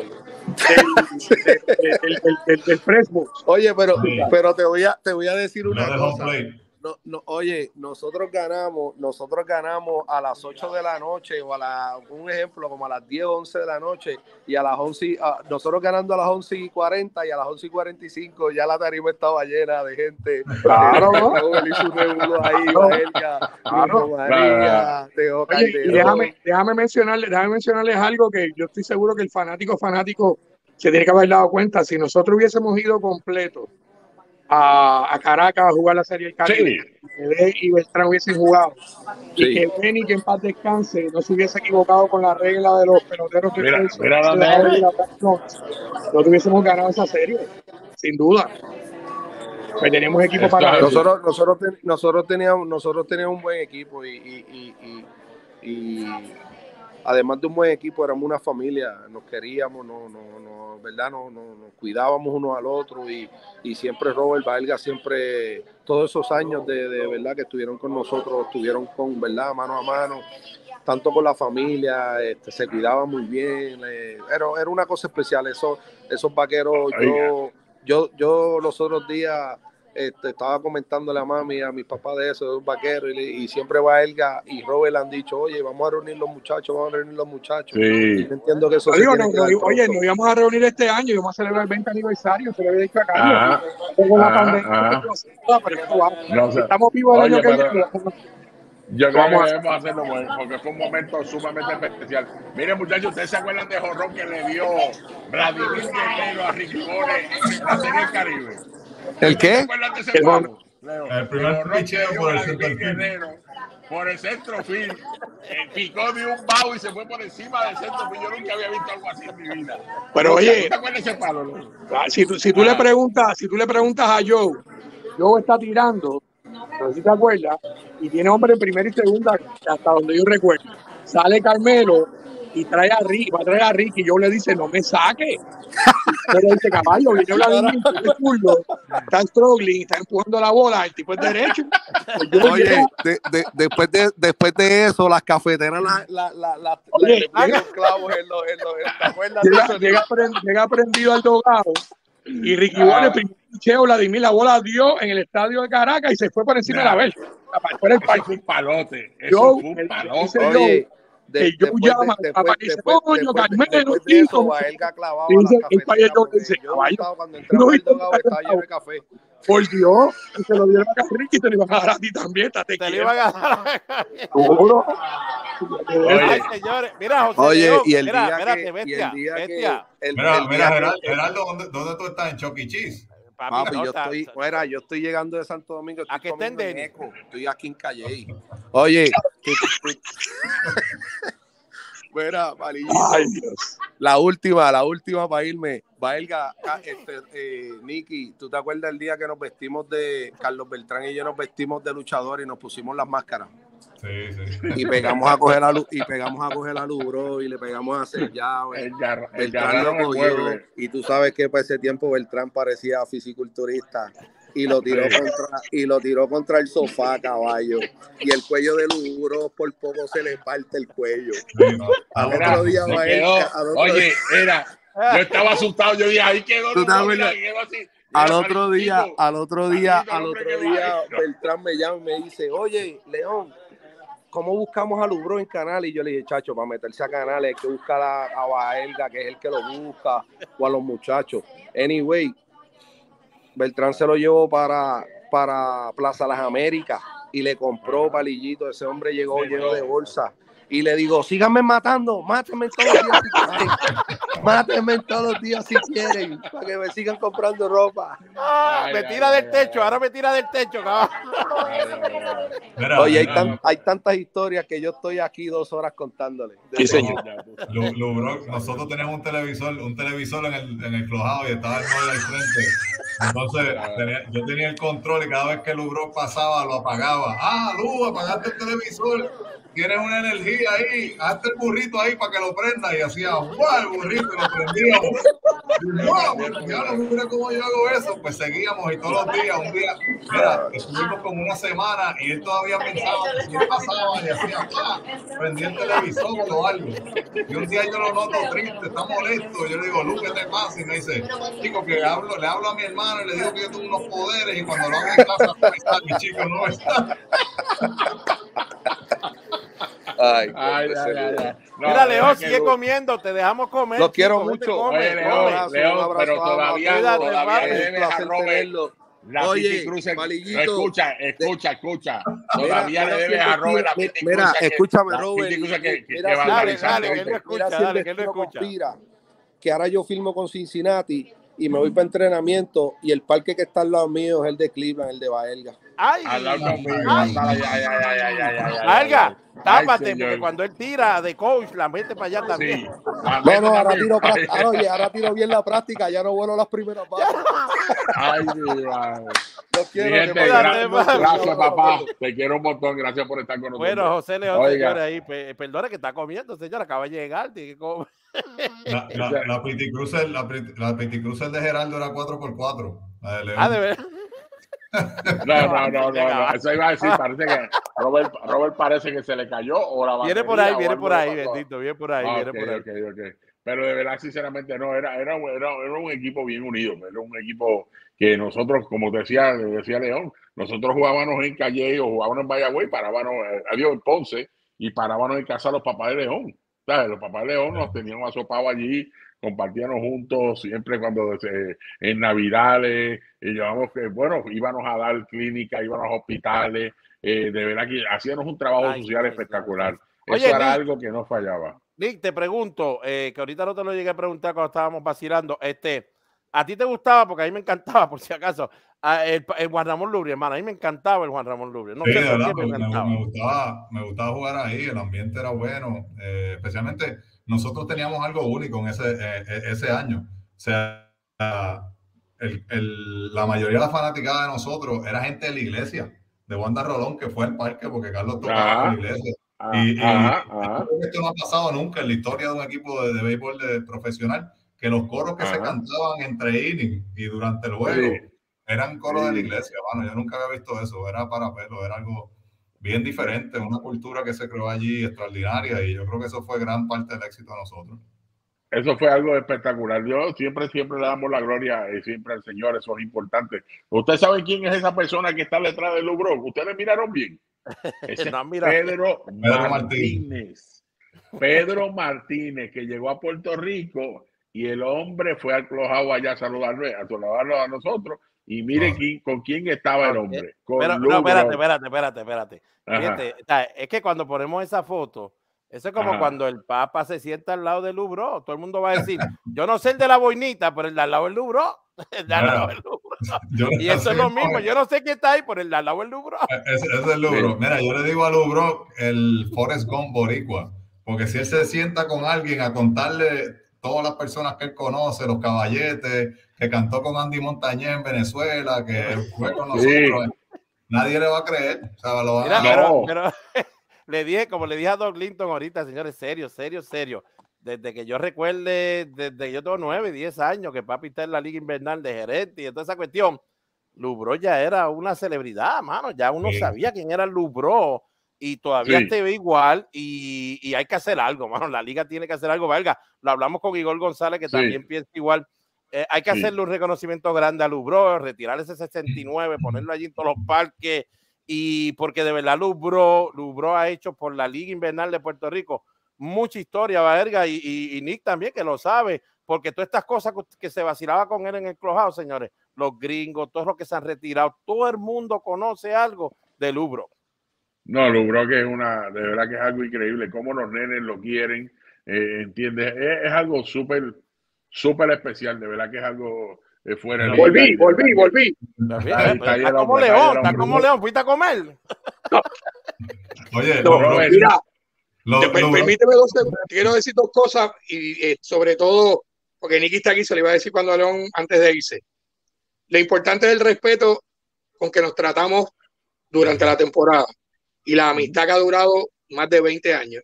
del press box. Oye, pero te voy a decir una cosa. Oye, nosotros ganamos a las 8 de la noche o un ejemplo, como a las 10 o 11 de la noche y a las 11, nosotros ganando a las 11:40 y a las 11:45 ya la tarima estaba llena de gente. Claro, él hizo un rebulo ahí, María, Teo Calderón. Déjame mencionarles algo que yo estoy seguro que el fanático se tiene que haber dado cuenta. Si nosotros hubiésemos ido completo a Caracas a jugar la Serie del Caribe, Ledée y Beltrán hubiesen jugado, y que Benny, que en paz descanse, no se hubiese equivocado con la regla de los peloteros que no tuviésemos ganado esa serie, sin duda. Pues teníamos equipo para nosotros teníamos un buen equipo y además de un buen equipo, éramos una familia, nos queríamos, ¿verdad? Nos cuidábamos uno al otro y siempre Robert Baerga, siempre todos esos años de verdad que estuvieron con nosotros, estuvieron con, ¿verdad? Mano a mano, tanto con la familia, se cuidaba muy bien, era una cosa especial, esos vaqueros. Yo los otros días estaba comentándole a mami, a mis papás de eso, de un vaquero, y siempre Baerga y Robert han dicho, oye, vamos a reunir los muchachos. Sí. Yo entiendo que eso nos íbamos a reunir este año y vamos a celebrar el 20 aniversario, se le había dicho a Carlos. Estamos vivos el año que viene. Yo creo que debemos hacerlo, porque fue un momento sumamente especial. Miren, muchachos, ¿ustedes se acuerdan de jorrón que le dio Vladimir Guerrero a Ricky Ledée en la Serie del Caribe? ¿El qué? El primer picheo por el centro field, picó de un bajo y se fue por encima del centro field. Yo nunca había visto algo así en mi vida. Pero oye, ese palo, ¿no? Si tú le preguntas a Joe está tirando, no sé si te acuerdas, y tiene hombre en primera y segunda, hasta donde yo recuerdo. Sale Carmelo y trae a Ricky, va a traer a Ricky, y yo le dice, no me saque. Pero dice, caballo, viene a hablar de culo, está struggling, está empujando la bola, el tipo es derecho. Pues oye, después de eso, las cafeteras las clavos en los llega prendido al dogado. Y Ricky Bones, Cheo, Vladimir, la bola dio en el estadio de Caracas y se fue por encima de la verja. Es un palote. Yo, oye, yo llamo a País, coño, Carmelo, Tito. Y dice, el País dice, caballo, no viste de café. Por Dios, se lo dieron a Ricky y te lo iban a dar a ti también. Te lo iban a dar a ti. Señores, mira, José. Oye, y el día que... Bestia. Mira, Gerardo, ¿dónde tú estás? ¿En Chuck E. Cheese? Papi, yo estoy llegando de Santo Domingo. ¿A qué estén de Eco? Estoy aquí en Calley. Oye. Mira, Palillito. Ay, Dios. La última para irme. Baerga, Nicky, ¿tú te acuerdas el día que nos vestimos de Carlos Beltrán y yo nos vestimos de luchador y nos pusimos las máscaras? Sí. Y pegamos a coger la luz, bro, y le pegamos a hacer llave. Beltrán lo cogió. Y tú sabes que para ese tiempo Beltrán parecía fisiculturista. Y lo tiró contra el sofá, caballo. Y el cuello de Lugro por poco se le parte el cuello. Al otro día va él. Oye, yo estaba asustado, yo dije, ahí quedó. Al otro día, Beltrán me llama y me dice, oye, León, ¿cómo buscamos a Lugro en Canales? Y yo le dije, chacho, para meterse a Canales hay que buscar a Baerga, que es el que lo busca, o a los muchachos. Anyway, Beltrán se lo llevó para Plaza Las Américas y le compró Palillito. Ese hombre llegó lleno de bolsa. Y le digo, síganme matando, mátenme todos los días si quieren, para que me sigan comprando ropa. Me tira del techo, cabrón. Oye, hay tantas historias que yo estoy aquí 2 horas contándole. Sí, señor. Lubro, nosotros tenemos un televisor en el clojado y estaba el móvil al frente. Entonces, yo tenía el control y cada vez que Lubro pasaba, lo apagaba. Lu, apagaste el televisor. Tienes una energía ahí, hazte el burrito ahí para que lo prenda. Y hacía, ¡guau! El burrito y lo prendíamos. ¡Guau! Ya no mira cómo yo hago eso. Pues seguíamos y todos los días, estuvimos como una semana y él todavía pensaba que yo pasaba y hacía, ¡guau! Prendí el televisor o algo. Y un día yo lo noto triste, está molesto. Yo le digo, Lu, ¿qué te pasa? Y me dice, chico, que le hablo a mi hermano y le digo que yo tengo unos poderes y cuando lo hago en casa no está, mi chico no está. Ay, no, mira, León, sigue comiendo, te dejamos comer. Los quiero mucho. Oye, León, pero todavía debes a Robert la City Cruiser. No, escucha. Todavía le debes a Robert la City Cruiser. Mira, escúchame, Robert. Dale, que él lo escucha. Que ahora yo filmo con Cincinnati y me voy para entrenamiento y el parque que está al lado mío es el de Cleveland, el de Baerga. Baerga, tápate, porque cuando él tira de coach, la mete para allá también. Sí. Ahora tiro bien la práctica, ya no vuelo las primeras balas. Ay, Dios. Gracias, papá. Te quiero un montón, gracias por estar con nosotros. Bueno, José León, señora, ahí, perdona que está comiendo, señora, acaba de llegar, tiene que comer. La Piticruiser de Gerardo era 4x4. De verdad. No. Eso iba a decir, parece que Robert parece que se le cayó. O la batería, viene por ahí, bendito, viene por ahí. Okay. Pero de verdad, sinceramente, no, era un equipo bien unido, era un equipo que nosotros, como decía León, nosotros jugábamos en Calle o jugábamos en Mayagüez, parábamos, adiós, en Ponce, y parábamos en casa los papás de León. ¿Sabes? Los papás de León nos tenían asopados allí, compartíamos juntos siempre cuando en Navidades, y llevamos que, bueno, íbamos a dar clínicas, íbamos a hospitales, de verdad que hacíamos un trabajo social espectacular. Oye, eso era algo que no fallaba. Nick, te pregunto, que ahorita no te lo llegué a preguntar cuando estábamos vacilando, ¿a ti te gustaba? Porque a mí me encantaba, por si acaso, el Juan Ramón Loubriel, hermano, a mí me encantaba el Juan Ramón Loubriel. Me gustaba jugar ahí, el ambiente era bueno, especialmente nosotros teníamos algo único en ese año. O sea, la mayoría de la fanaticada de nosotros era gente de la iglesia, de Wanda Rolón, que fue al parque porque Carlos tocaba en la iglesia. Esto no ha pasado nunca en la historia de un equipo de béisbol profesional, que los coros que se cantaban entre innings y durante el juego eran coros de la iglesia, mano. Yo nunca había visto eso, era para pelo, era algo bien diferente, una cultura que se creó allí extraordinaria, y yo creo que eso fue gran parte del éxito de nosotros. Eso fue algo espectacular. Yo siempre le damos la gloria siempre al Señor, eso es importante. ¿Ustedes saben quién es esa persona que está detrás del Lubrón? ¿Ustedes miraron bien? Ese no, mira. Pedro Martínez. Pedro Martínez, que llegó a Puerto Rico y el hombre fue al clojado allá a saludarlo a nosotros. Y mire con quién estaba el hombre. Pero, no, espérate. Fíjate, es que cuando ponemos esa foto, eso es como cuando el Papa se sienta al lado del Lubró. Todo el mundo va a decir, yo no sé el de la boinita, pero el de al lado del Lubró. Y eso es lo mismo. Yo no sé qué está ahí, pero el de al lado del Lubró. Es el Lubró. Mira, yo le digo al Lubró el Forrest Gump boricua. Porque si él se sienta con alguien a contarle todas las personas que él conoce, los caballetes, que cantó con Andy Montañez en Venezuela, que fue con nosotros, nadie le va a creer. O sea, lo van a... Pero le dije, como le dije a Doug Linton ahorita, señores, serio. Desde que yo recuerde, desde que yo tengo 9, 10 años, que papi está en la Liga Invernal de gerente y toda esa cuestión, Lubró ya era una celebridad, mano. Ya uno sabía quién era Lubró y todavía te ve igual, y hay que hacer algo, mano. La Liga tiene que hacer algo, Valga. Lo hablamos con Igor González, que también piensa igual. Hay que hacerle un reconocimiento grande a Lubró, retirar ese 69, ponerlo allí en todos los parques, y porque de verdad Lubró ha hecho por la Liga Invernal de Puerto Rico mucha historia, Baerga, y Nick también, que lo sabe, porque todas estas cosas que se vacilaba con él en el clubhouse, señores, los gringos, todos los que se han retirado, todo el mundo conoce algo de Lubró. No, Lubró que es una, de verdad que es algo increíble, cómo los nenes lo quieren, ¿entiendes? Es algo súper especial, de verdad que es algo... Fuera volví. Está como León, fuiste a comer. No. Oye, mira, permíteme, quiero decir dos cosas, y sobre todo, porque Nicky está aquí, se le iba a decir cuando a León antes de irse. Lo importante es el respeto con que nos tratamos durante la temporada y la amistad que ha durado más de 20 años,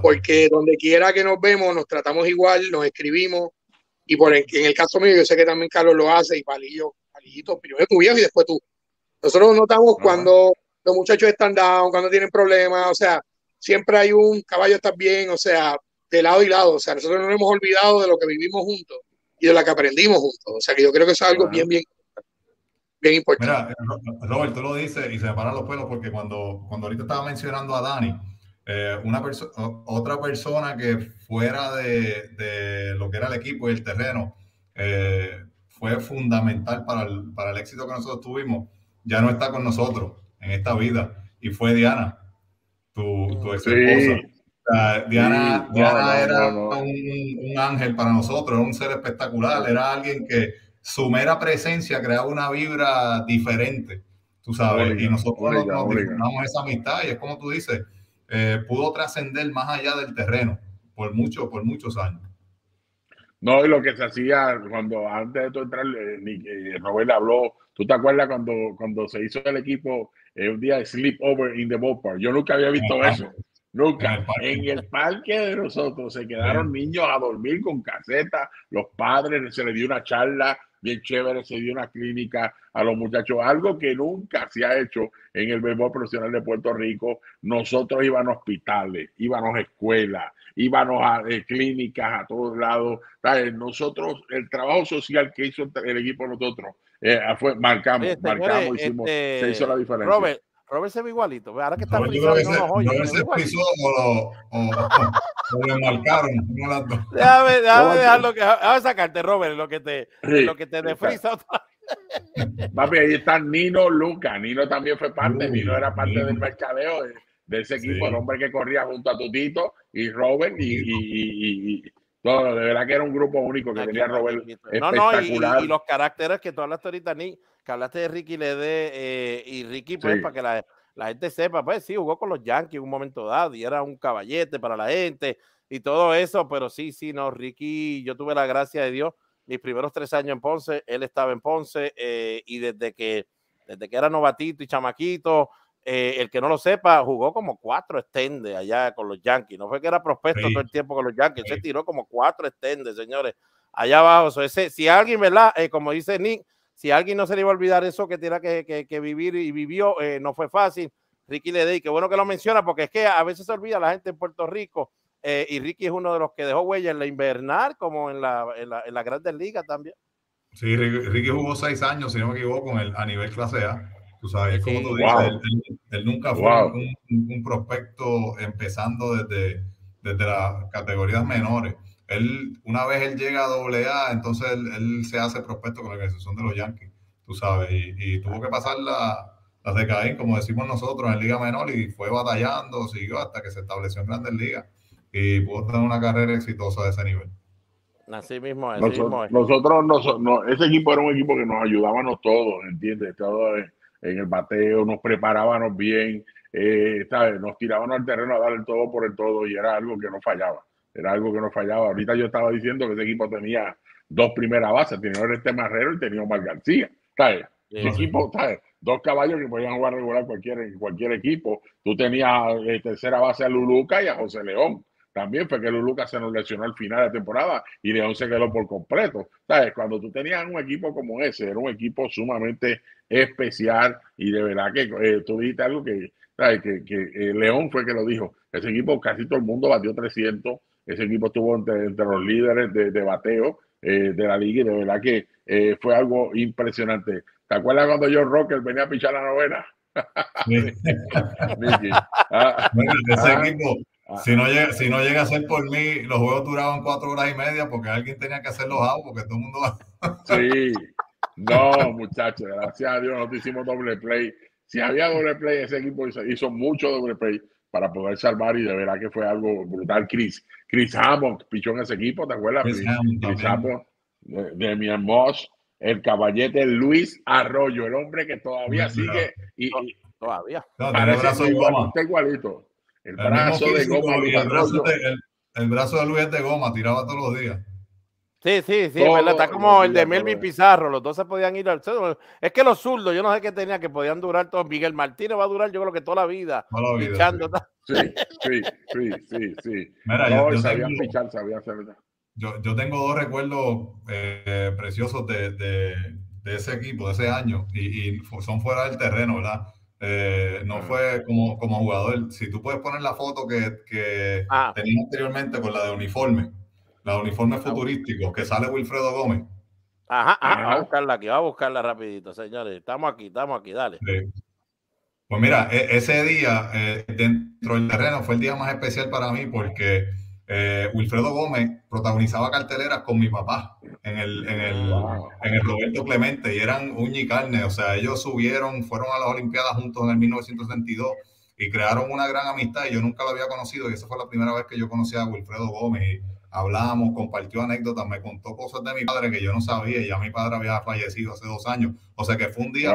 porque donde quiera que nos vemos, nos tratamos igual, nos escribimos. Y en el caso mío, yo sé que también Carlos lo hace, y Palillito, primero tu viejo y después tú. Nosotros notamos cuando los muchachos están down, cuando tienen problemas, o sea, siempre hay un caballo está bien, o sea, de lado y lado, o sea, nosotros no nos hemos olvidado de lo que vivimos juntos y de lo que aprendimos juntos, o sea, que yo creo que eso es algo bien importante. Mira, Robert, tú lo dices y se me paran los pelos, porque cuando ahorita estaba mencionando a Dani, otra persona que fuera de lo que era el equipo y el terreno fue fundamental para el éxito que nosotros tuvimos, ya no está con nosotros en esta vida, y fue Diana, tu ex esposa. Diana era un ángel para nosotros, era un ser espectacular, era alguien que su mera presencia creaba una vibra diferente, tú sabes, y nosotros nos disfrutamos esa amistad, y es como tú dices, pudo trascender más allá del terreno por muchos años. No, y lo que se hacía cuando antes de tú entrar, Robert habló, ¿tú te acuerdas cuando se hizo el equipo un día de Sleepover in the Ballpark? Yo nunca había visto eso. Nunca. En el parque de nosotros se quedaron niños a dormir con casetas, los padres, se les dio una charla bien chévere, se dio una clínica a los muchachos, algo que nunca se ha hecho en el béisbol profesional de Puerto Rico. Nosotros íbamos a hospitales, íbamos a escuelas, íbamos a clínicas a todos lados. Nosotros, el trabajo social que hizo el equipo nosotros, marcamos, hicimos, se hizo la diferencia. Robert se ve igualito. Ahora que está frisado, o le marcaron. Déjame dejarlo. Déjame sacarte, Robert, lo que te desfriza. Papi, ahí está Luluca. Nino también fue parte. Nino era parte del mercadeo de ese equipo. El hombre que corría junto a Tutito y Robert. De verdad que era un grupo único que tenía Robert. Espectacular. Y los caracteres que tú hablaste ahorita, que hablaste de Ricky Ledée, y Ricky, pues, para que la gente sepa, pues sí, jugó con los Yankees en un momento dado y era un caballete para la gente y todo eso, pero Ricky, yo tuve la gracia de Dios, mis primeros 3 años en Ponce, él estaba en Ponce, y desde que era novatito y chamaquito, El que no lo sepa, jugó como 4 extendes allá con los Yankees. No fue que era prospecto todo el tiempo con los Yankees. Se tiró como 4 extendes, señores. Allá abajo. So, ese, si alguien, ¿verdad? Como dice Nick, si alguien no se le iba a olvidar eso, que tiene que vivir y vivió, no fue fácil. Ricky Ledée, que bueno que lo menciona, porque es que a veces se olvida la gente en Puerto Rico. Y Ricky es uno de los que dejó huella en la invernal, como en la Grandes Ligas también. Sí, Ricky jugó 6 años, si no me equivoco, a nivel clase A. Tú sabes, como tú dices, él nunca fue un prospecto empezando desde las categorías menores. Una vez él llega a AA, entonces él se hace prospecto con la organización de los Yankees, tú sabes, y tuvo que pasar las de Caín, como decimos nosotros, en Liga Menor, y fue batallando, siguió hasta que se estableció en Grandes Ligas y pudo tener una carrera exitosa de ese nivel. Así mismo, así nosotros, ese equipo era un equipo que nos ayudábamos todos, ¿entiendes? Todos en el bateo, nos preparábamos bien, ¿sabes? Nos tirábamos al terreno a dar el todo por el todo, y era algo que no fallaba. Ahorita yo estaba diciendo que ese equipo tenía 2 primeras bases, tenía Marrero y tenía Leomar García, ¿sabes? Sí. Equipo, ¿sabes? 2 caballos que podían jugar regular cualquier equipo. Tú tenías tercera base a Luluca y a José León. También fue que Luluca se nos lesionó al final de la temporada y León se quedó por completo. ¿Sabes? Cuando tú tenías un equipo como ese, era un equipo sumamente especial, y de verdad que tú dijiste algo que, ¿sabes? que León fue que lo dijo. Ese equipo casi todo el mundo batió 300. Ese equipo estuvo entre los líderes de bateo de la liga, y de verdad que fue algo impresionante. ¿Te acuerdas cuando John Rocker venía a pichar la novena? Ese equipo... Si no llega a ser por mí, los juegos duraban 4 horas y media porque alguien tenía que hacer los outs, porque todo el mundo... Sí, no, muchachos, gracias a Dios nosotros hicimos doble play. Si había doble play, ese equipo hizo mucho doble play para poder salvar, y de verdad que fue algo brutal. Chris Hammond pichó en ese equipo, ¿te acuerdas? Chris Hammond de mi hermoso, el caballete Luis Arroyo, el hombre que todavía sigue. Todavía. Parece igualito. El brazo de Luis es de goma, tiraba todos los días. Sí, ¿verdad? Está como el de Melvin Pizarro, los dos se podían ir al centro. Es que los zurdos, yo no sé qué tenía, que podían durar todos. Miguel Martínez va a durar, yo creo que toda la vida pichando. Sí. Mira, no, sabían hacer verdad. Yo tengo 2 recuerdos preciosos de ese equipo, de ese año, y son fuera del terreno, ¿verdad? No fue como jugador. Si tú puedes poner la foto que tenía anteriormente con la de uniforme futurístico, que sale Wilfredo Gómez. Voy a buscarla rapidito, señores. Estamos aquí, dale. Sí. Pues mira, ese día dentro del terreno fue el día más especial para mí porque Wilfredo Gómez protagonizaba carteleras con mi papá en el Roberto Clemente, y eran uña y carne. O sea, ellos fueron a las Olimpiadas juntos en el 1962 y crearon una gran amistad, y yo nunca lo había conocido, y esa fue la primera vez que yo conocí a Wilfredo Gómez, y hablamos, compartió anécdotas, me contó cosas de mi padre que yo no sabía, y ya mi padre había fallecido hace 2 años, o sea que fue un día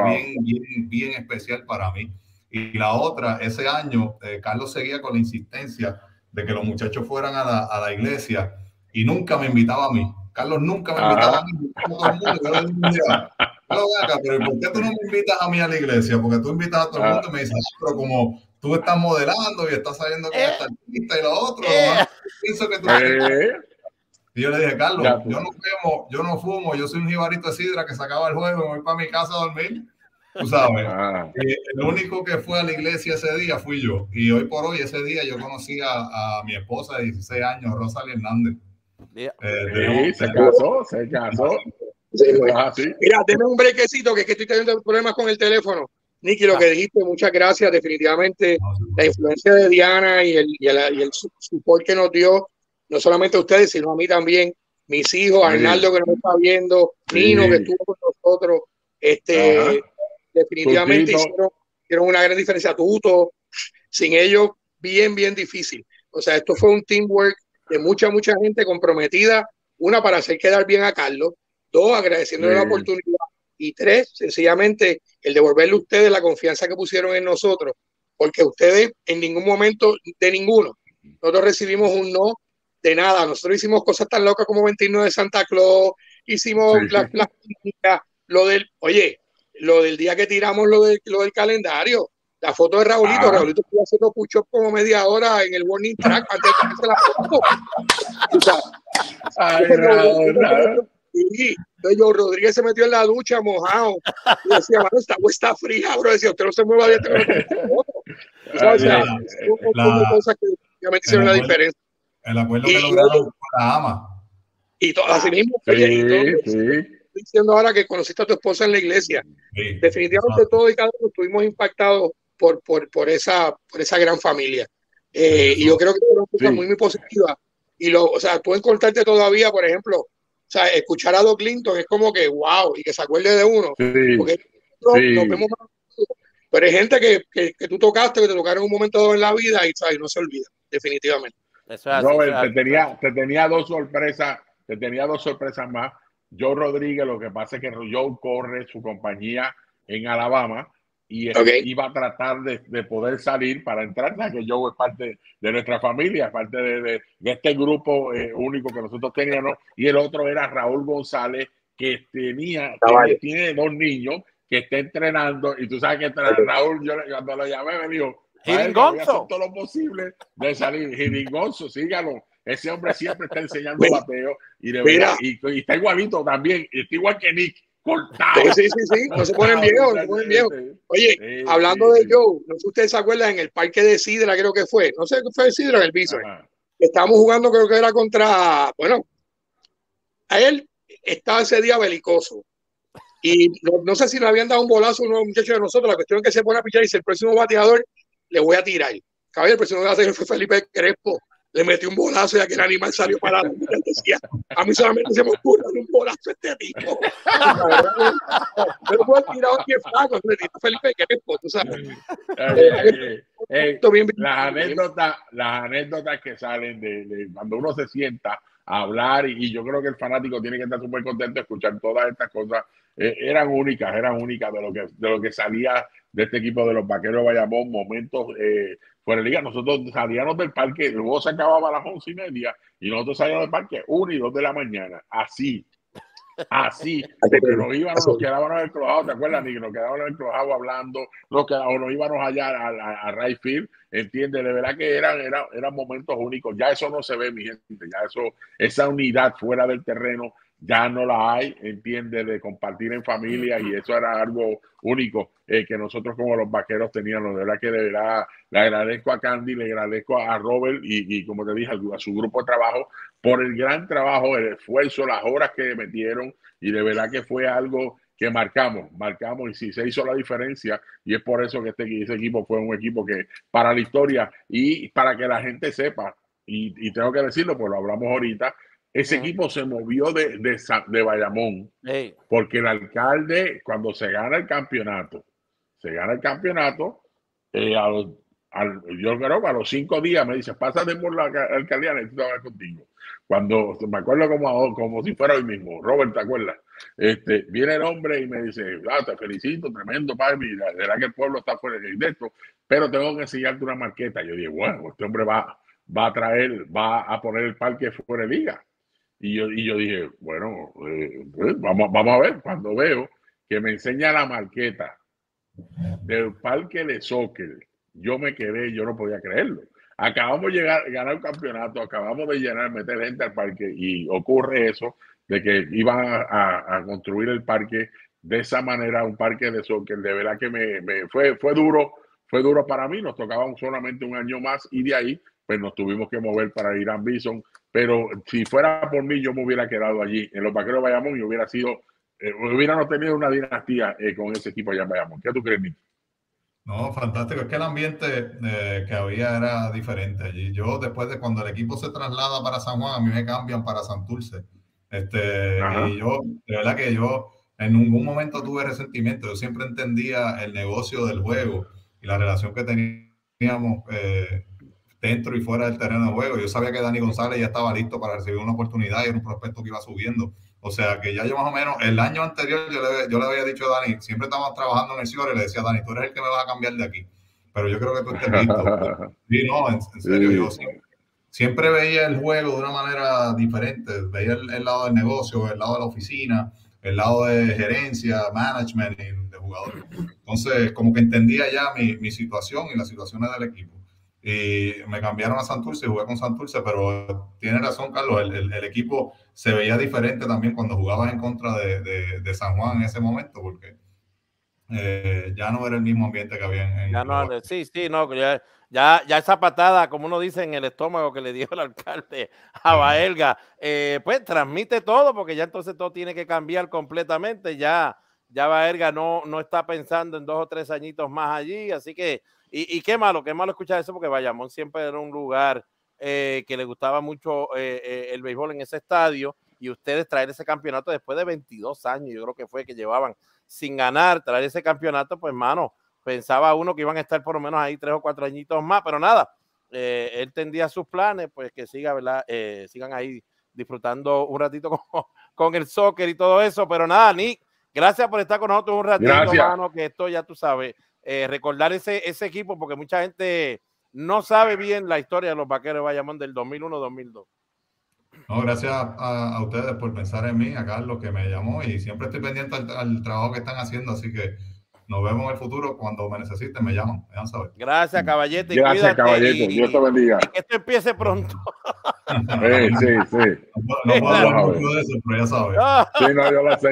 bien especial para mí. Y la otra, ese año Carlos seguía con la insistencia de que los muchachos fueran a la iglesia, y nunca me invitaba a mí. Carlos nunca me invitaba a mí. Pero ¿por qué tú no me invitas a mí a la iglesia? Porque tú invitas a todo el mundo y me dices, pero como tú estás modelando y estás saliendo con esta artista y lo otro, pienso que tú... Y yo le dije, Carlos, yo no fumo, yo soy un jibarito de sidra que sacaba el juego y me voy para mi casa a dormir. Tú sabes, el único que fue a la iglesia ese día fui yo, y hoy por hoy ese día yo conocí a mi esposa de 16 años, Rosalía Hernández. Se casó. Sí. Mira, denme un brequecito que estoy teniendo problemas con el teléfono. Nicky, lo que dijiste, muchas gracias, definitivamente la influencia de Diana y el support que nos dio, no solamente a ustedes, sino a mí también, mis hijos, Arnaldo que nos está viendo, Nino que estuvo con nosotros, definitivamente hicieron una gran diferencia. Tuto, sin ellos, bien difícil. O sea, esto fue un teamwork de mucha gente comprometida. Una, para hacer quedar bien a Carlos. 2, agradeciéndole la oportunidad. Y 3, sencillamente, el devolverle a ustedes la confianza que pusieron en nosotros. Porque ustedes, en ningún momento, de ninguno, nosotros recibimos un no de nada. Nosotros hicimos cosas tan locas como vestirnos de Santa Claus, hicimos lo del día que tiramos lo del calendario, La foto de Raulito, Raulito estuvo haciendo push-up como media hora en el warning track antes de ponerse la foto. O sea, ay, Raúl. Y Joe Rodríguez se metió en la ducha mojado. Y decía, mano, esta agua está fría, bro. Decía, usted no se mueva de este foto. O sea, cosas que obviamente hicieron la diferencia. El acuerdo que lograron con la ama. Y todo, así mismo. Diciendo ahora que conociste a tu esposa en la iglesia. Sí, definitivamente todos y cada uno estuvimos impactados por esa gran familia. Y yo creo que es una cosa muy positiva. Y o sea, pueden contarte todavía, por ejemplo, o sea, escuchar a Doug Linton es como que wow, y que se acuerde de uno. Sí, porque nos vemos más, pero hay gente que tú tocaste, que te tocaron un momento dado en la vida y, ¿sabes? No se olvida, definitivamente. Eso es así, Robert, claro. te tenía dos sorpresas más. Joe Rodríguez, lo que pasa es que Joe corre su compañía en Alabama y iba a tratar de poder salir para entrar, ya que Joe es parte de nuestra familia, es parte de este grupo único que nosotros teníamos, y el otro era Raúl González, que tiene dos niños que está entrenando, y tú sabes que Raúl, yo cuando lo llamé me dijo, voy a hacer todo lo posible de salir, Giringonzo, sígalo. Ese hombre siempre está enseñando bateo y está igualito también, está igual que Nick, cortado. Sí, no se ponen viejos, no se ponen viejos. Oye, hablando de Joe, no sé si ustedes se acuerdan, en el parque de Sidra creo que fue, no sé qué fue de Sidra, en el piso. Estábamos jugando, creo que era contra, bueno, a él estaba ese día belicoso. Y no sé si le habían dado un bolazo a un muchacho de nosotros, la cuestión es que se pone a pichar y dice, el próximo bateador le voy a tirar. Caballero, el próximo bateador fue Felipe Crespo. Le metió un bolazo y aquel animal salió para la luna. Decía, a mí solamente se me ocurre un bolazo a este tipo. Pero fue tirado aquí en flaco, le tiró Felipe Crespo, tú sabes. Las anécdotas que salen de cuando uno se sienta a hablar, y yo creo que el fanático tiene que estar súper contento de escuchar todas estas cosas. Eran únicas de lo que salía de este equipo de los Vaqueros de Bayamón, momentos fuera de liga. Nosotros salíamos del parque, luego se acababa a las 11:30 y nosotros salíamos del parque 1 y 2 de la mañana, así, porque nos íbamos, nos quedábamos en el clojado, ¿te acuerdas, Nick? Nos quedábamos en el clojado hablando, nos íbamos allá a Rayfield, ¿entiendes? De verdad que eran momentos únicos. Ya eso no se ve, mi gente, ya eso, esa unidad fuera del terreno ya no la hay, ¿entiendes? De compartir en familia, y eso era algo único que nosotros como los Vaqueros teníamos. De verdad, le agradezco a Candy, le agradezco a Robert y como te dije, a su grupo de trabajo por el gran trabajo, el esfuerzo, las horas que metieron, y de verdad que fue algo que marcamos, y sí, se hizo la diferencia, y es por eso que ese equipo fue un equipo que para la historia, y para que la gente sepa, y tengo que decirlo, pues lo hablamos ahorita, ese equipo se movió de Bayamón, porque el alcalde, cuando se gana el campeonato, yo creo que a los 5 días me dice, pásate por la alcaldía, necesito hablar contigo. Cuando, me acuerdo como si fuera hoy mismo, Robert, ¿te acuerdas? Viene el hombre y me dice, te felicito, tremendo, padre, la verdad que el pueblo está fuera de esto, pero tengo que enseñarte una marqueta. Yo dije, bueno, este hombre va a poner el parque fuera de liga. Y yo dije, bueno, vamos a ver. Cuando veo que me enseña la marqueta del parque de soccer, yo no podía creerlo. Acabamos de ganar un campeonato, acabamos de meter gente al parque, y ocurre eso de que iban a construir el parque de esa manera, un parque de soccer. De verdad que fue duro para mí. Nos tocaban solamente un año más, y de ahí pues nos tuvimos que mover para Irán Bison, pero si fuera por mí, yo me hubiera quedado allí en los Vaqueros de Bayamón, y hubiéramos tenido una dinastía con ese equipo allá en Bayamón. ¿Qué tú crees, Nick? No, fantástico. Es que el ambiente que había era diferente allí. Yo, después de cuando el equipo se traslada para San Juan, a mí me cambian para Santurce. Y yo, de verdad que yo en ningún momento tuve resentimiento. Yo siempre entendía el negocio del juego y la relación que teníamos dentro y fuera del terreno de juego. Yo sabía que Dani González ya estaba listo para recibir una oportunidad, y era un prospecto que iba subiendo. O sea, que ya yo más o menos, el año anterior yo le había dicho a Dani, siempre estábamos trabajando en el Ciore, le decía, Dani, tú eres el que me vas a cambiar de aquí. Pero yo creo que tú estés listo. Sí, no, en serio, yo siempre veía el juego de una manera diferente. Veía el lado del negocio, el lado de la oficina, el lado de gerencia, management, de jugadores. Entonces, como que entendía ya mi situación y las situaciones del equipo. Y me cambiaron a Santurce, jugué con Santurce, pero tiene razón, Carlos, el equipo se veía diferente también cuando jugabas en contra de San Juan en ese momento, porque ya no era el mismo ambiente que había en ya no, ya esa patada, como uno dice, en el estómago que le dio el alcalde a Baerga, pues transmite todo, porque ya entonces todo tiene que cambiar completamente, ya Baerga no está pensando en 2 o 3 añitos más allí, así que Y qué malo escuchar eso, porque Bayamón siempre era un lugar que le gustaba mucho el béisbol en ese estadio, y ustedes traer ese campeonato después de 22 años, yo creo que fue que llevaban sin ganar, traer ese campeonato, pues mano, pensaba uno que iban a estar por lo menos ahí 3 o 4 añitos más, pero nada, él tendía sus planes, pues que siga, ¿verdad? Sigan ahí disfrutando un ratito con el soccer y todo eso, pero nada, Nick, gracias por estar con nosotros un ratito, gracias. Mano, que esto ya tú sabes. Recordar ese equipo, porque mucha gente no sabe bien la historia de los Vaqueros de Bayamón del 2001-2002. No, gracias a ustedes por pensar en mí, a Carlos que me llamó, y siempre estoy pendiente al trabajo que están haciendo, así que nos vemos en el futuro, cuando me necesiten me llaman, me van a saber. Gracias, caballete, gracias, caballete, Dios te bendiga. Y que esto empiece pronto. Sí. No puedo hablar mucho de eso, pero ya sabes. Sí, no, yo lo sé.